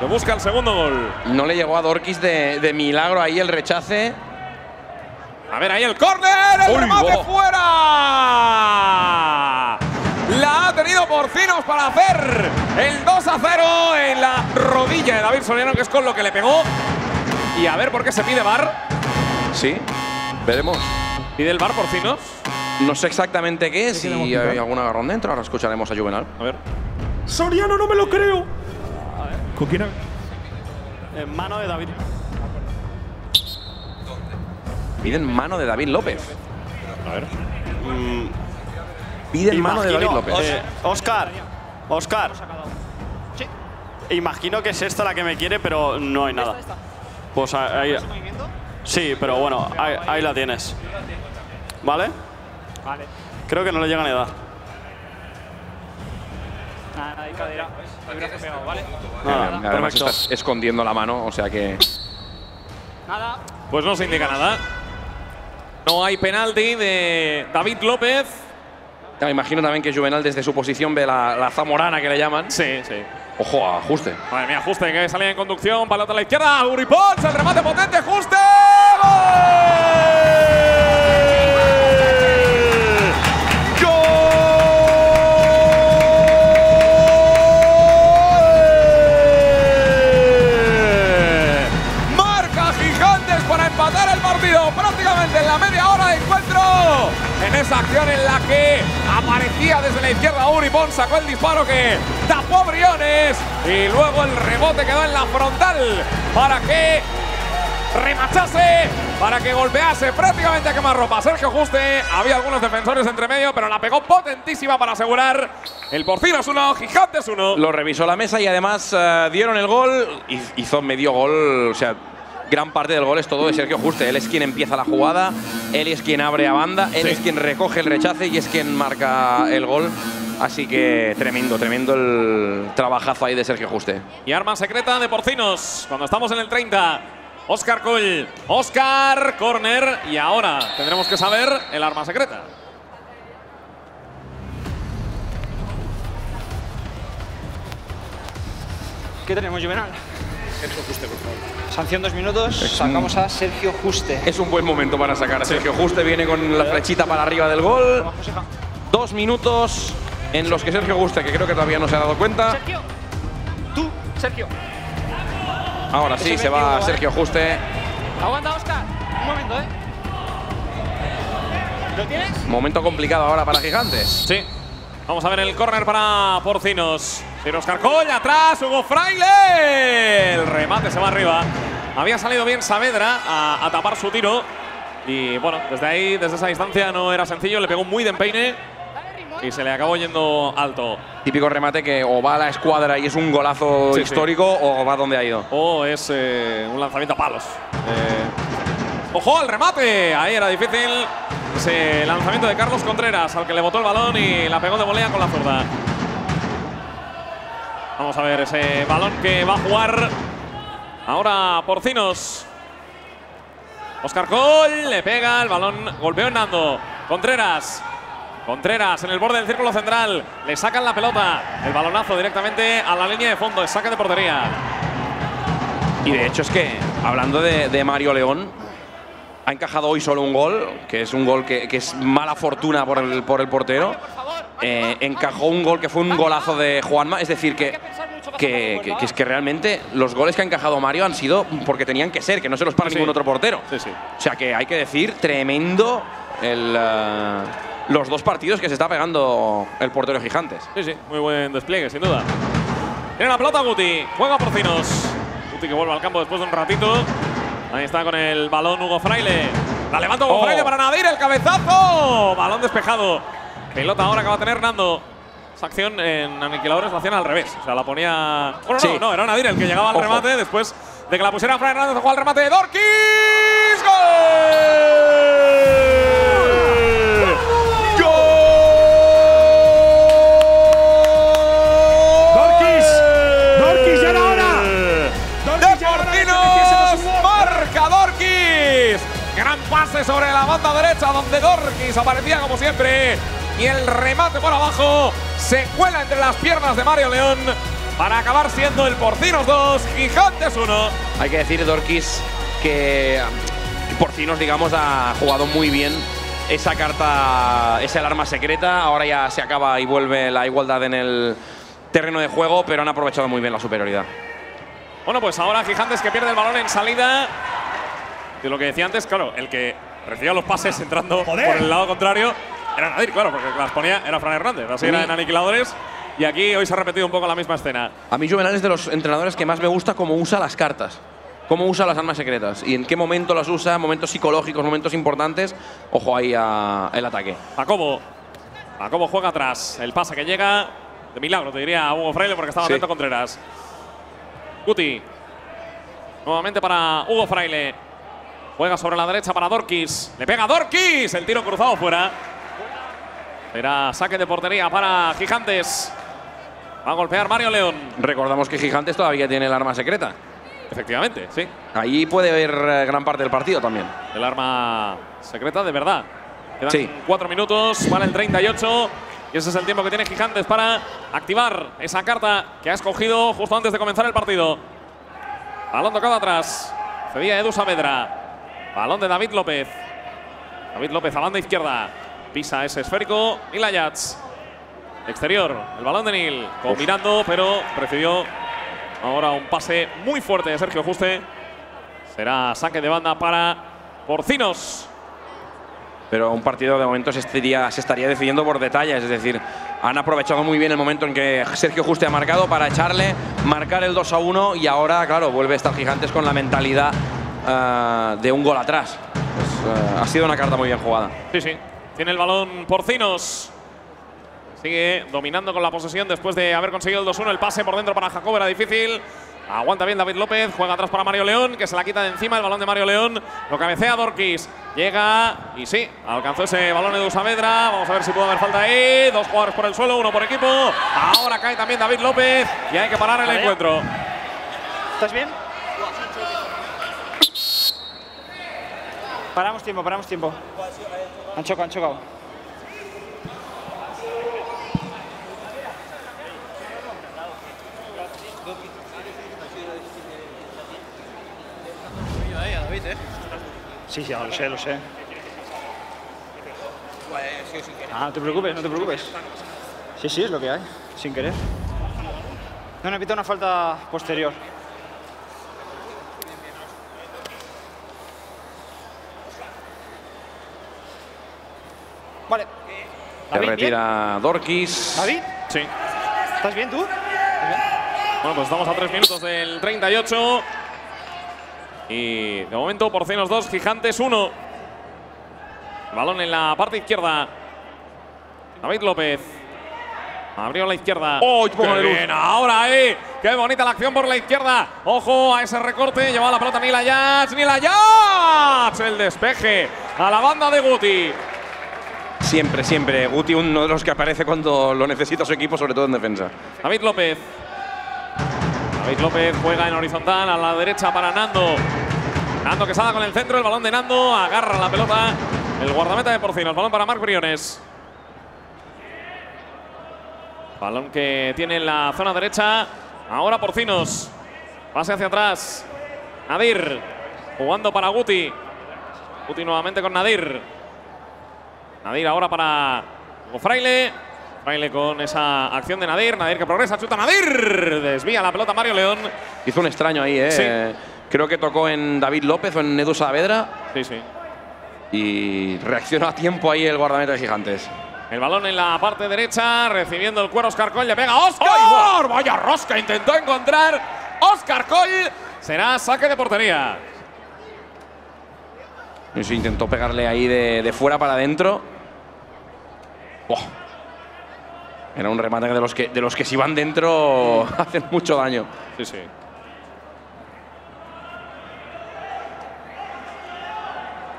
que busca el segundo gol. No le llegó a Dorkis de, de milagro ahí el rechace. A ver, ahí el córner, el Uy, remate oh. fuera. La ha tenido Porcinos para hacer el dos a cero en la rodilla de David Soriano, que es con lo que le pegó. Y a ver por qué se pide V A R. Sí, veremos. ¿Pide el V A R Porcinos? No sé exactamente qué es, si hay algún agarrón dentro. Ahora escucharemos a Juvenal. A ver. Soriano, no me lo creo. A ver. ¿Con quién? En mano de David. Piden mano de David López. A ver. Mm. Piden Imagino, mano de David López. Eh, Oscar. Oscar. Sí. Imagino que es esta la que me quiere, pero no hay nada. Esta, esta. Pues ahí… Sí, pero bueno, ahí, ahí la tienes. ¿Vale? Vale. Creo que no le llega ni edad. Nada, ahí cadera. El brazo pegado, ¿vale? Nada, nada. Además estás escondiendo la mano, o sea que… Nada. Pues no se indica nada. No hay penalti de David López. Me imagino también que Juvenal desde su posición ve la, la zamorana que le llaman. Sí, sí. Ojo, ajuste. Madre mía, ajuste que salía en conducción, pelota a la izquierda, Uripols, el remate potente, ajuste. ¡Gol! ¡Gol! Marca Gigantes para empatar el partido prácticamente en la media hora de encuentro. En esa acción en la que aparecía desde la izquierda Uribón, sacó el disparo que tapó Briones y luego el rebote quedó en la frontal para que remachase, para que golpease prácticamente a quemarropa. Sergio Juste, había algunos defensores entre medio, pero la pegó potentísima para asegurar el Porcinos uno, Gigantes uno. Lo revisó la mesa y además uh, dieron el gol, hizo medio gol, o sea… Gran parte del gol es todo de Sergio Juste. Él es quien empieza la jugada, él es quien abre a banda, él sí. es quien recoge el rechace y es quien marca el gol. Así que tremendo, tremendo el trabajazo ahí de Sergio Juste. Y arma secreta de Porcinos, cuando estamos en el treinta. Óscar Coll, Óscar, córner. Y ahora tendremos que saber el arma secreta. ¿Qué tenemos, Juvenal? Sergio Juste, por favor. Sanción dos minutos, sacamos a Sergio Juste. Es un buen momento para sacar a Sergio Juste, viene con la flechita para arriba del gol. Dos minutos en los que Sergio Juste, que creo que todavía no se ha dado cuenta. Sergio, tú, Sergio. Ahora sí, se va Sergio Juste. Aguanta, Óscar. Un momento, ¿eh? ¿Lo tienes? Momento complicado ahora para Gigantes. Sí. Vamos a ver el córner para Porcinos. Tiro Óscar Coll, atrás, Hugo Fraile. El remate se va arriba. Había salido bien Saavedra a, a tapar su tiro. Y bueno, desde ahí, desde esa distancia no era sencillo. Le pegó muy de empeine y se le acabó yendo alto. Típico remate que o va a la escuadra y es un golazo sí, histórico, sí. o va donde ha ido. O es eh, un lanzamiento a palos. Eh. ¡Ojo al remate! Ahí era difícil. Ese lanzamiento de Carlos Contreras, al que le botó el balón y la pegó de volea con la zurda. Vamos a ver ese balón que va a jugar ahora Porcinos. Óscar Coll le pega, el balón golpeó en Nando. Contreras. Contreras en el borde del círculo central. Le sacan la pelota. El balonazo directamente a la línea de fondo. Saque de portería. Y de hecho es que, hablando de, de Mario León… Ha encajado hoy solo un gol, que es un gol que, que es mala fortuna por el, por el portero. Eh, encajó un gol que fue un golazo de Juanma. Es decir, que, que, que, que es que realmente los goles que ha encajado Mario han sido porque tenían que ser, que no se los para sí. ningún otro portero. Sí, sí. O sea que hay que decir, tremendo el, uh, los dos partidos que se está pegando el portero Gigantes. Sí, sí, muy buen despliegue, sin duda. Tiene la pelota Guti, juega Porcinos. Guti que vuelve al campo después de un ratito. Ahí está con el balón Hugo Fraile. La levanta Hugo oh. Fraile para Nadir, el cabezazo. Balón despejado. Pelota ahora que va a tener Nando. Esa acción en Aniquiladores la hacían al revés. O sea, la ponía… Bueno, sí. no, no, era Nadir el que llegaba al Ojo. remate. Después de que la pusiera Fraile Hernández, jugó al remate de Dorkis. ¡Gol! Gran pase sobre la banda derecha donde Dorkis aparecía como siempre y el remate por abajo se cuela entre las piernas de Mario León para acabar siendo el Porcinos dos, Gigantes uno. Hay que decir, Dorkis, que Porcinos, digamos, ha jugado muy bien esa carta, esa alarma secreta. Ahora ya se acaba y vuelve la igualdad en el terreno de juego, pero han aprovechado muy bien la superioridad. Bueno, pues ahora Gigantes que pierde el balón en salida. De lo que decía antes, claro, el que recibía los pases entrando ¡Joder! por el lado contrario era Nadir, claro, porque las ponía era Fran Hernández, así era en Aniquiladores. Y aquí hoy se ha repetido un poco la misma escena. A mí Juvenal es de los entrenadores que más me gusta cómo usa las cartas, cómo usa las armas secretas y en qué momento las usa, momentos psicológicos, momentos importantes. Ojo ahí al ataque. Jacobo. Jacobo juega atrás. El pase que llega, de milagro te diría a Hugo Fraile porque estaba atento sí. Contreras. Guti. Nuevamente para Hugo Fraile. Juega sobre la derecha para Dorkis. Le pega Dorkis. El tiro cruzado fuera. Era saque de portería para Gigantes. Va a golpear Mario León. Recordamos que Gigantes todavía tiene el arma secreta. Efectivamente, sí. Ahí puede haber gran parte del partido también. El arma secreta de verdad. Quedan sí. cuatro minutos, vale el treinta y ocho. Y ese es el tiempo que tiene Gigantes para activar esa carta que ha escogido justo antes de comenzar el partido. Balón tocado atrás. Cedía Edu Saavedra. Balón de David López. David López a banda izquierda. Pisa ese esférico. Nil Ayats. Exterior. El balón de Nil. Combinando, Uf. pero recibió ahora un pase muy fuerte de Sergio Juste. Será saque de banda para Porcinos. Pero un partido de momento se estaría, se estaría decidiendo por detalles. Es decir, han aprovechado muy bien el momento en que Sergio Juste ha marcado para echarle, marcar el dos a uno. Y ahora, claro, vuelve a estar Gigantes con la mentalidad uh, de un gol atrás. Pues, uh, ha sido una carta muy bien jugada. Sí, sí. Tiene el balón Porcinos. Sigue dominando con la posesión después de haber conseguido el dos uno. El pase por dentro para Jacob era difícil. Aguanta bien David López, juega atrás para Mario León, que se la quita de encima. El balón de Mario León, lo cabecea Dorquis. Llega y sí, alcanzó ese balón Edu Saavedra. Vamos a ver si pudo haber falta ahí. Dos jugadores por el suelo, uno por equipo. Ahora cae también David López y hay que parar el encuentro. ¿Estás bien? Paramos tiempo, paramos tiempo. Han chocado, han chocado. Sí, sí, lo sé, lo sé. Ah, no te preocupes, no te preocupes. Sí, sí, es lo que hay, sin querer. No, no, pita una falta posterior. Vale. Se retira Dorquis. ¿David? Sí. ¿Estás bien tú? Bueno, pues estamos a tres minutos del treinta y ocho. Y de momento Porcinos dos, Gigantes uno. Balón en la parte izquierda. David López. Abrió la izquierda. ¡Oh, qué bien! Ahora ahí. ¡Qué bonita la acción por la izquierda! Ojo a ese recorte. Llevaba la pelota Nil Ayats. ¡Nil Ayats! El despeje a la banda de Guti. Siempre, siempre. Guti, uno de los que aparece cuando lo necesita su equipo, sobre todo en defensa. David López. David López juega en horizontal a la derecha para Nando. Nando Quesada con el centro, el balón de Nando, agarra la pelota el guardameta de Porcinos. Balón para Marc Briones. Balón que tiene en la zona derecha. Ahora Porcinos. Pase hacia atrás. Nadir jugando para Guti. Guti nuevamente con Nadir. Nadir ahora para Fraile. Fraile con esa acción de Nadir. Nadir que progresa, chuta Nadir. Desvía la pelota Mario León. Hizo un extraño ahí, ¿eh? Sí. Creo que tocó en David López o en Edu Saavedra. Sí, sí. Y reaccionó a tiempo ahí el guardameta de Gigantes. El balón en la parte derecha, recibiendo el cuero Oscar Coll. Le pega Oscar. ¡Oh! Vaya rosca, intentó encontrar Oscar Coll. Será saque de portería. Y sí, intentó pegarle ahí de, de fuera para adentro. ¡Oh! Era un remate de los que, de los que si van dentro hacen mucho daño. Sí, sí.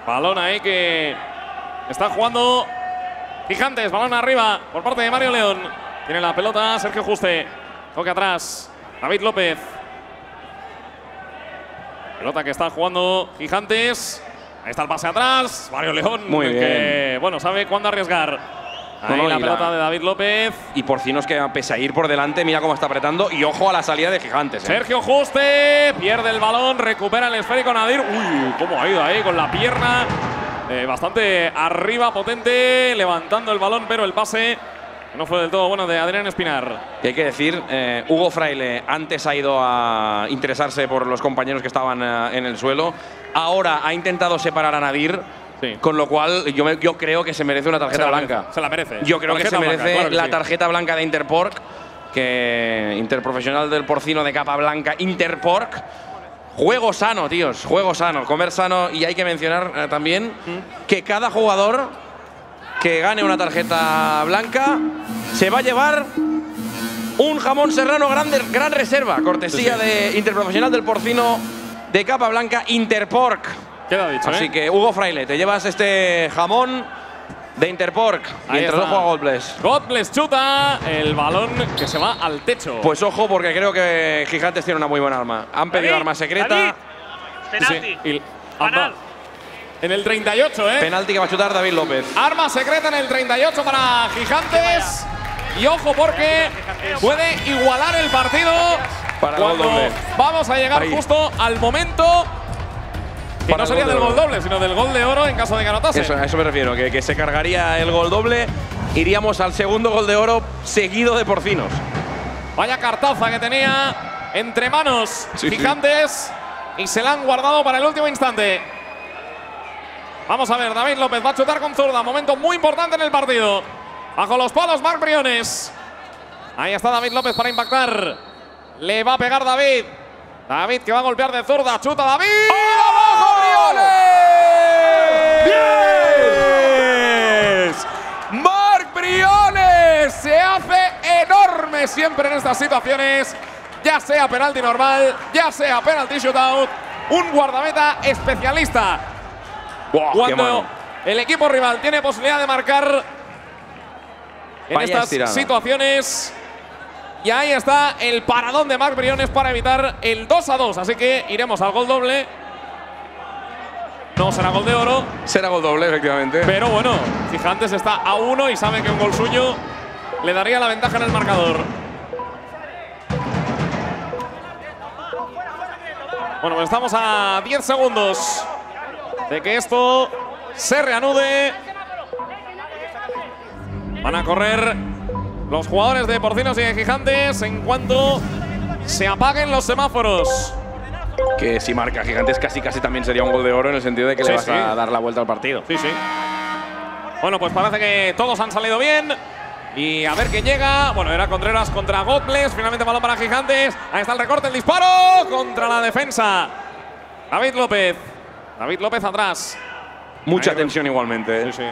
Balón ahí que está jugando Gigantes. Balón arriba por parte de Mario León. Tiene la pelota Sergio Juste. Toque atrás. David López. Pelota que está jugando Gigantes. Ahí está el pase atrás. Mario León. Muy bien. Que, bueno, sabe cuándo arriesgar. Ahí no, no, la pelota la... de David López. Y Porcinos que pese a ir por delante, mira cómo está apretando. Y ojo a la salida de Gigantes. ¿eh? Sergio Juste pierde el balón, recupera el esférico Nadir. Uy, cómo ha ido ahí con la pierna. Eh, bastante arriba, potente, levantando el balón, pero el pase no fue del todo bueno de Adrián Espinar. Y hay que decir, eh, Hugo Fraile antes ha ido a interesarse por los compañeros que estaban eh, en el suelo. Ahora ha intentado separar a Nadir. Sí. Con lo cual, yo, me, yo creo que se merece una tarjeta se blanca. Merece, se la merece. Yo creo tarjeta que se merece blanca, claro que la sí. tarjeta blanca de Interpork, que interprofesional del porcino de capa blanca, Interpork. Juego sano, tíos, juego sano, comer sano. Y hay que mencionar eh, también ¿Mm? que cada jugador que gane una tarjeta blanca se va a llevar un jamón serrano grande, gran reserva, cortesía sí. de interprofesional del porcino de capa blanca, Interpork. Dicho, Así ¿eh? que, Hugo Fraile, te llevas este jamón de Interpork. Ahí mientras está. No juega Godbless. Godbless chuta el balón que se va al techo. Pues ojo, porque creo que Gigantes tiene una muy buena arma. Han pedido David, arma secreta. David. Penalti. Sí, penal. En el treinta y ocho, ¿eh? Penalti que va a chutar David López. Arma secreta en el treinta y ocho para Gigantes. Y ojo, porque puede igualar el partido. Para el gol doble. Vamos a llegar ahí, justo al momento. Y no sería del gol doble, sino del gol de oro en caso de que anotase. Eso, a eso me refiero, que, que se cargaría el gol doble. Iríamos al segundo gol de oro seguido de Porcinos. Vaya cartaza que tenía entre manos sí, Gigantes. Sí. Y se la han guardado para el último instante. Vamos a ver, David López va a chutar con zurda. Momento muy importante en el partido. Bajo los palos, Marc Briones. Ahí está David López para impactar. Le va a pegar David. David que va a golpear de zurda. Chuta David. ¡Oh! ¡Abajo Briones! ¡Bien! ¡Marc Briones! Se hace enorme siempre en estas situaciones. Ya sea penalti normal, ya sea penalti shootout. Un guardameta especialista. Wow, cuando el equipo rival tiene posibilidad de marcar en vaya estas estirada situaciones. Y ahí está el paradón de Marc Briones para evitar el dos a dos. Así que iremos al gol doble. No será gol de oro. Será gol doble, efectivamente. Pero bueno, Gigantes está a uno y sabe que un gol suyo le daría la ventaja en el marcador. Bueno, pues estamos a diez segundos de que esto se reanude. Van a correr los jugadores de Porcinos y de Gigantes en cuanto se apaguen los semáforos. Que si marca Gigantes casi casi también sería un gol de oro, en el sentido de que sí, le vas sí. a dar la vuelta al partido. Sí, sí. Bueno, pues parece que todos han salido bien. Y a ver quién llega. Bueno, era Contreras contra Godbless. Finalmente balón para Gigantes. Ahí está el recorte, el disparo contra la defensa. David López. David López atrás. Mucha ahí tensión igualmente. ¿eh? Sí, sí.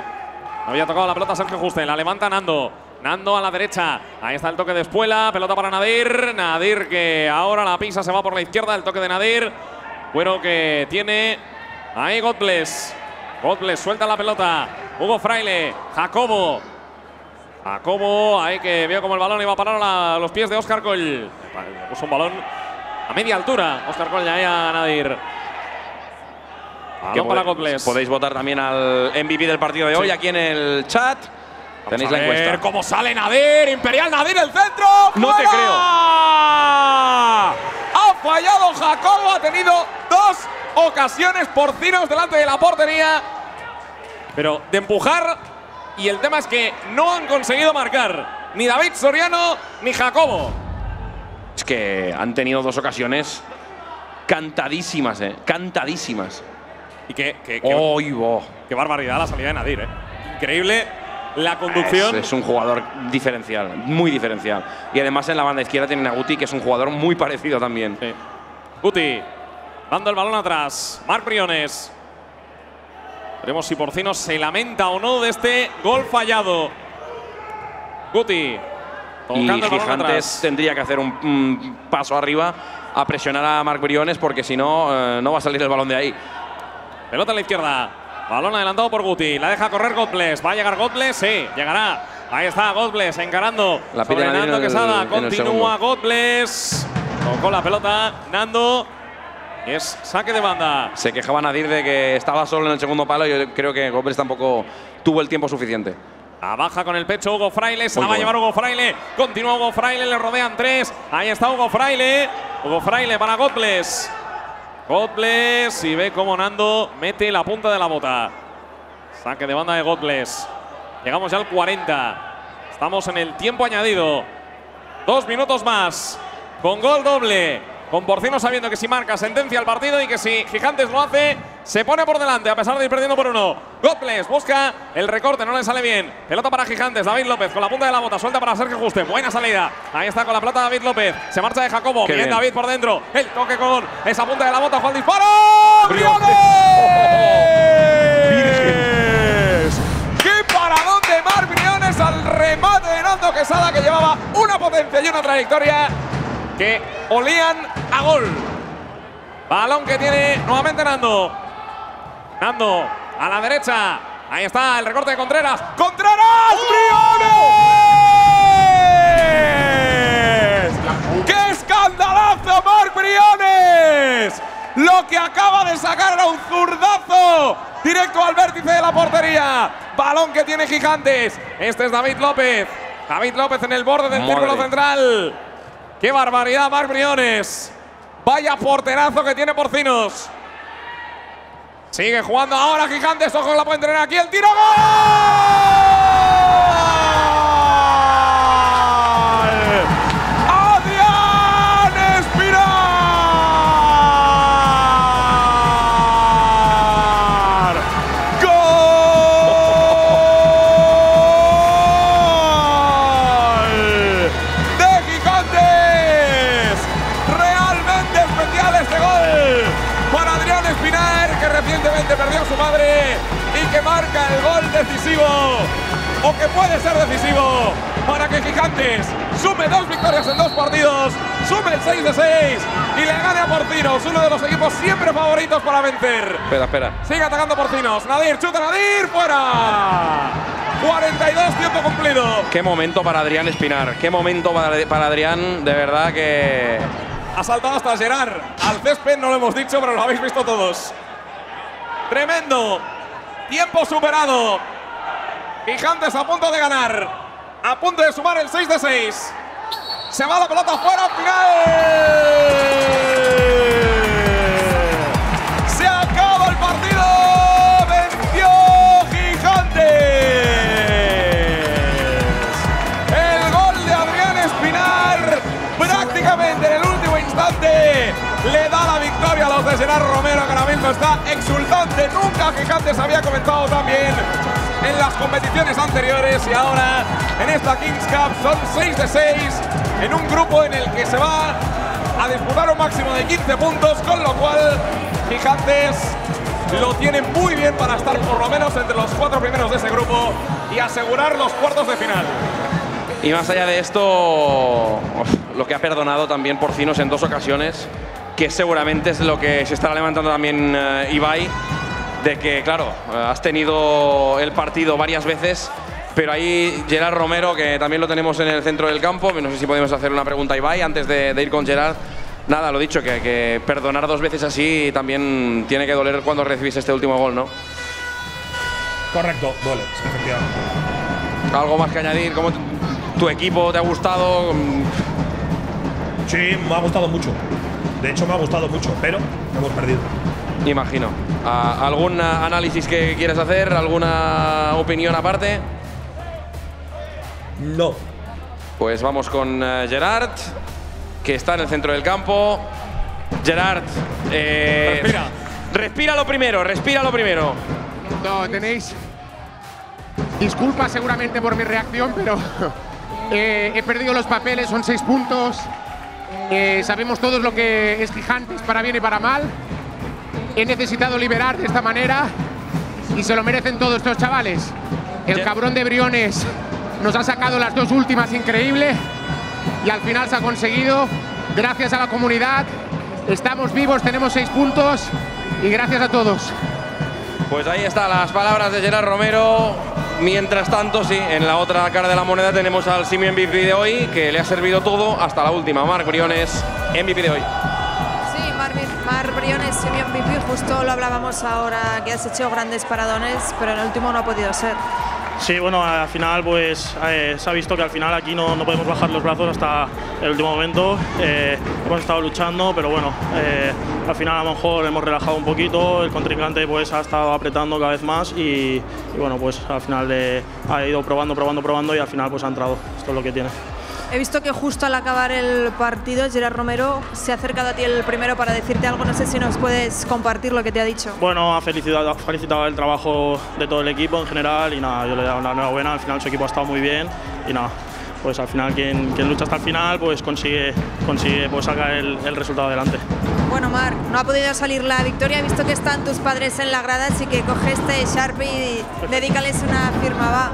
Había tocado la pelota Sergio Juste. La levanta Nando. Nando a la derecha. Ahí está el toque de Espuela. Pelota para Nadir. Nadir que ahora la pisa, se va por la izquierda. El toque de Nadir. Bueno, que tiene ahí Godbless. Godbless suelta la pelota. Hugo Fraile. Jacobo. Jacobo. Ahí que vio como el balón iba a parar a los pies de Óscar Coll. Puso un balón a media altura. Óscar Coll ya ahí a Nadir. Que para Godbless. Podéis votar también al M V P del partido de hoy sí. aquí en el chat. Vamos Tenéis a ver la encuesta. Cómo sale Nadir, Imperial Nadir, el centro. No ¡fuera! Te creo. Ha fallado Jacobo, ha tenido dos ocasiones Porcinos delante de la portería. Pero de empujar, y el tema es que no han conseguido marcar ni David Soriano ni Jacobo. Es que han tenido dos ocasiones cantadísimas, eh, cantadísimas. Y que, que, que, oh, qué, oh. qué barbaridad la salida de Nadir, eh. Increíble. La conducción. Es, es un jugador diferencial, muy diferencial. Y además en la banda izquierda tienen a Guti, que es un jugador muy parecido también. Sí. Guti, dando el balón atrás. Marc Briones. Veremos si Porcinos se lamenta o no de este gol fallado. Guti. Y Gigantes tendría que hacer un, un paso arriba a presionar a Marc Briones, porque si no, eh, no va a salir el balón de ahí. Pelota a la izquierda. Balón adelantado por Guti. La deja correr Godbless. ¿Va a llegar Godbless? Sí, llegará. Ahí está Godbless encarando la sobre Nando en Quesada. El, Continúa Godbless. Tocó la pelota Nando. Es saque de banda. Se quejaba Nadir de que estaba solo en el segundo palo. Yo creo que Godbless tampoco tuvo el tiempo suficiente. La baja con el pecho Hugo Fraile. Se la va a llevar Hugo Fraile. Continúa Hugo Fraile. Le rodean tres. Ahí está Hugo Fraile. Hugo Fraile para Godbless. Godbless, y ve cómo Nando mete la punta de la bota. Saque de banda de Godbless. Llegamos ya al cuarenta. Estamos en el tiempo añadido. Dos minutos más. Con gol doble. Con Porcinos sabiendo que si marca sentencia al partido y que si Gigantes lo hace, se pone por delante a pesar de ir perdiendo por uno. Godbless busca el recorte, no le sale bien. Pelota para Gigantes, David López con la punta de la bota. Suelta para Sergio Juste, buena salida. Ahí está con la pelota David López. Se marcha de Jacobo, bien, bien David por dentro. El toque con esa punta de la bota, Juan disparo. ¡Briones! ¡Qué paradón de Marc Briones al remate de Nando Quesada, que llevaba una potencia y una trayectoria que olían a gol! Balón que tiene nuevamente Nando. Nando a la derecha. Ahí está el recorte de Contreras. ¡Contreras! ¡Briones! ¡Qué escandalazo, Marc Briones! Lo que acaba de sacar era un zurdazo directo al vértice de la portería. Balón que tiene Gigantes. Este es David López. David López en el borde del Madre. círculo central. ¡Qué barbaridad, Marc Briones! Vaya porterazo que tiene Porcinos. Sigue jugando ahora Gigantes. Ojo, la puede entrenar aquí. ¡El tiro! ¡Gol! ¡Adrián Espinar! ¡Gol! ¡De Gigantes! Realmente especial este gol para Adrián Espinar, que recientemente perdió a su madre y que marca el gol decisivo, o que puede ser decisivo, para que Gigantes sume dos victorias en dos partidos, sume el seis de seis y le gane a Porcinos, uno de los equipos siempre favoritos para vencer. Espera, espera. Sigue atacando Porcinos. Nadir, chuta Nadir, fuera. cuarenta y dos, tiempo cumplido. Qué momento para Adrián Espinar, qué momento para, para Adrián, de verdad que… Ha saltado hasta Gerard. Al césped no lo hemos dicho, pero lo habéis visto todos. Tremendo. Tiempo superado. Gigantes a punto de ganar. A punto de sumar el seis de seis. Se va la pelota fuera. ¡Final! Se acaba el partido. Venció Gigantes. El gol de Adrián Espinar, prácticamente en el último instante, le da la victoria a los de Gerard Romero, que ahora mismo está exultante. Nunca Gigantes había comentado tan bien en las competiciones anteriores, y ahora en esta Kings Cup son seis de seis en un grupo en el que se va a disputar un máximo de quince puntos, con lo cual Gigantes lo tiene muy bien para estar por lo menos entre los cuatro primeros de ese grupo y asegurar los cuartos de final. Y más allá de esto, lo que ha perdonado también Porcinos en dos ocasiones, que seguramente es lo que se estará levantando también uh, Ibai, de que, claro, uh, has tenido el partido varias veces, pero ahí Gerard Romero, que también lo tenemos en el centro del campo, no sé si podemos hacer una pregunta a Ibai antes de, de ir con Gerard. Nada, lo dicho, que, que perdonar dos veces así también tiene que doler cuando recibís este último gol, ¿no? Correcto, duele, efectivamente. ¿Algo más que añadir? ¿Cómo tu equipo te ha gustado? Sí, me ha gustado mucho. De hecho, me ha gustado mucho, pero hemos perdido. Imagino. ¿Algún análisis que quieres hacer? ¿Alguna opinión aparte? No. Pues vamos con Gerard, que está en el centro del campo. Gerard… Eh, respira. Respira lo primero, respira lo primero. No, tenéis… Disculpa seguramente por mi reacción, pero… eh, he perdido los papeles, son seis puntos. Eh, sabemos todos lo que es Gigantes, para bien y para mal. He necesitado liberar de esta manera y se lo merecen todos estos chavales. El cabrón de Briones nos ha sacado las dos últimas, increíble, y al final se ha conseguido. Gracias a la comunidad, estamos vivos, tenemos seis puntos y gracias a todos. Pues ahí están las palabras de Gerard Romero. Mientras tanto, sí, en la otra cara de la moneda tenemos al simio M V P de hoy, que le ha servido todo hasta la última. Marc Briones, M V P de hoy. Sí, Marc Briones, simio M V P, justo lo hablábamos ahora, que has hecho grandes paradones, pero en el último no ha podido ser. Sí, bueno, al final pues eh, se ha visto que al final aquí no, no podemos bajar los brazos hasta el último momento. Eh, hemos estado luchando, pero bueno, eh, al final a lo mejor hemos relajado un poquito, el contrincante pues ha estado apretando cada vez más y, y bueno, pues al final eh, ha ido probando, probando, probando y al final pues ha entrado. Esto es lo que tiene. He visto que justo al acabar el partido, Gerard Romero se ha acercado a ti el primero para decirte algo. No sé si nos puedes compartir lo que te ha dicho. Bueno, ha felicitado, ha felicitado el trabajo de todo el equipo en general y nada, yo le he dado una enhorabuena. Al final su equipo ha estado muy bien y nada, pues al final quien, quien lucha hasta el final pues consigue, consigue pues sacar el, el resultado adelante. Bueno, Marc, no ha podido salir la victoria. He visto que están tus padres en la grada, así que coge este Sharpie y dedícales una firma, va.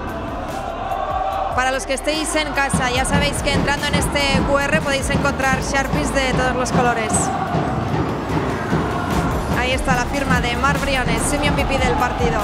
Para los que estéis en casa, ya sabéis que entrando en este Q R podéis encontrar Sharpies de todos los colores. Ahí está la firma de Marc Briones, simio M V P del partido.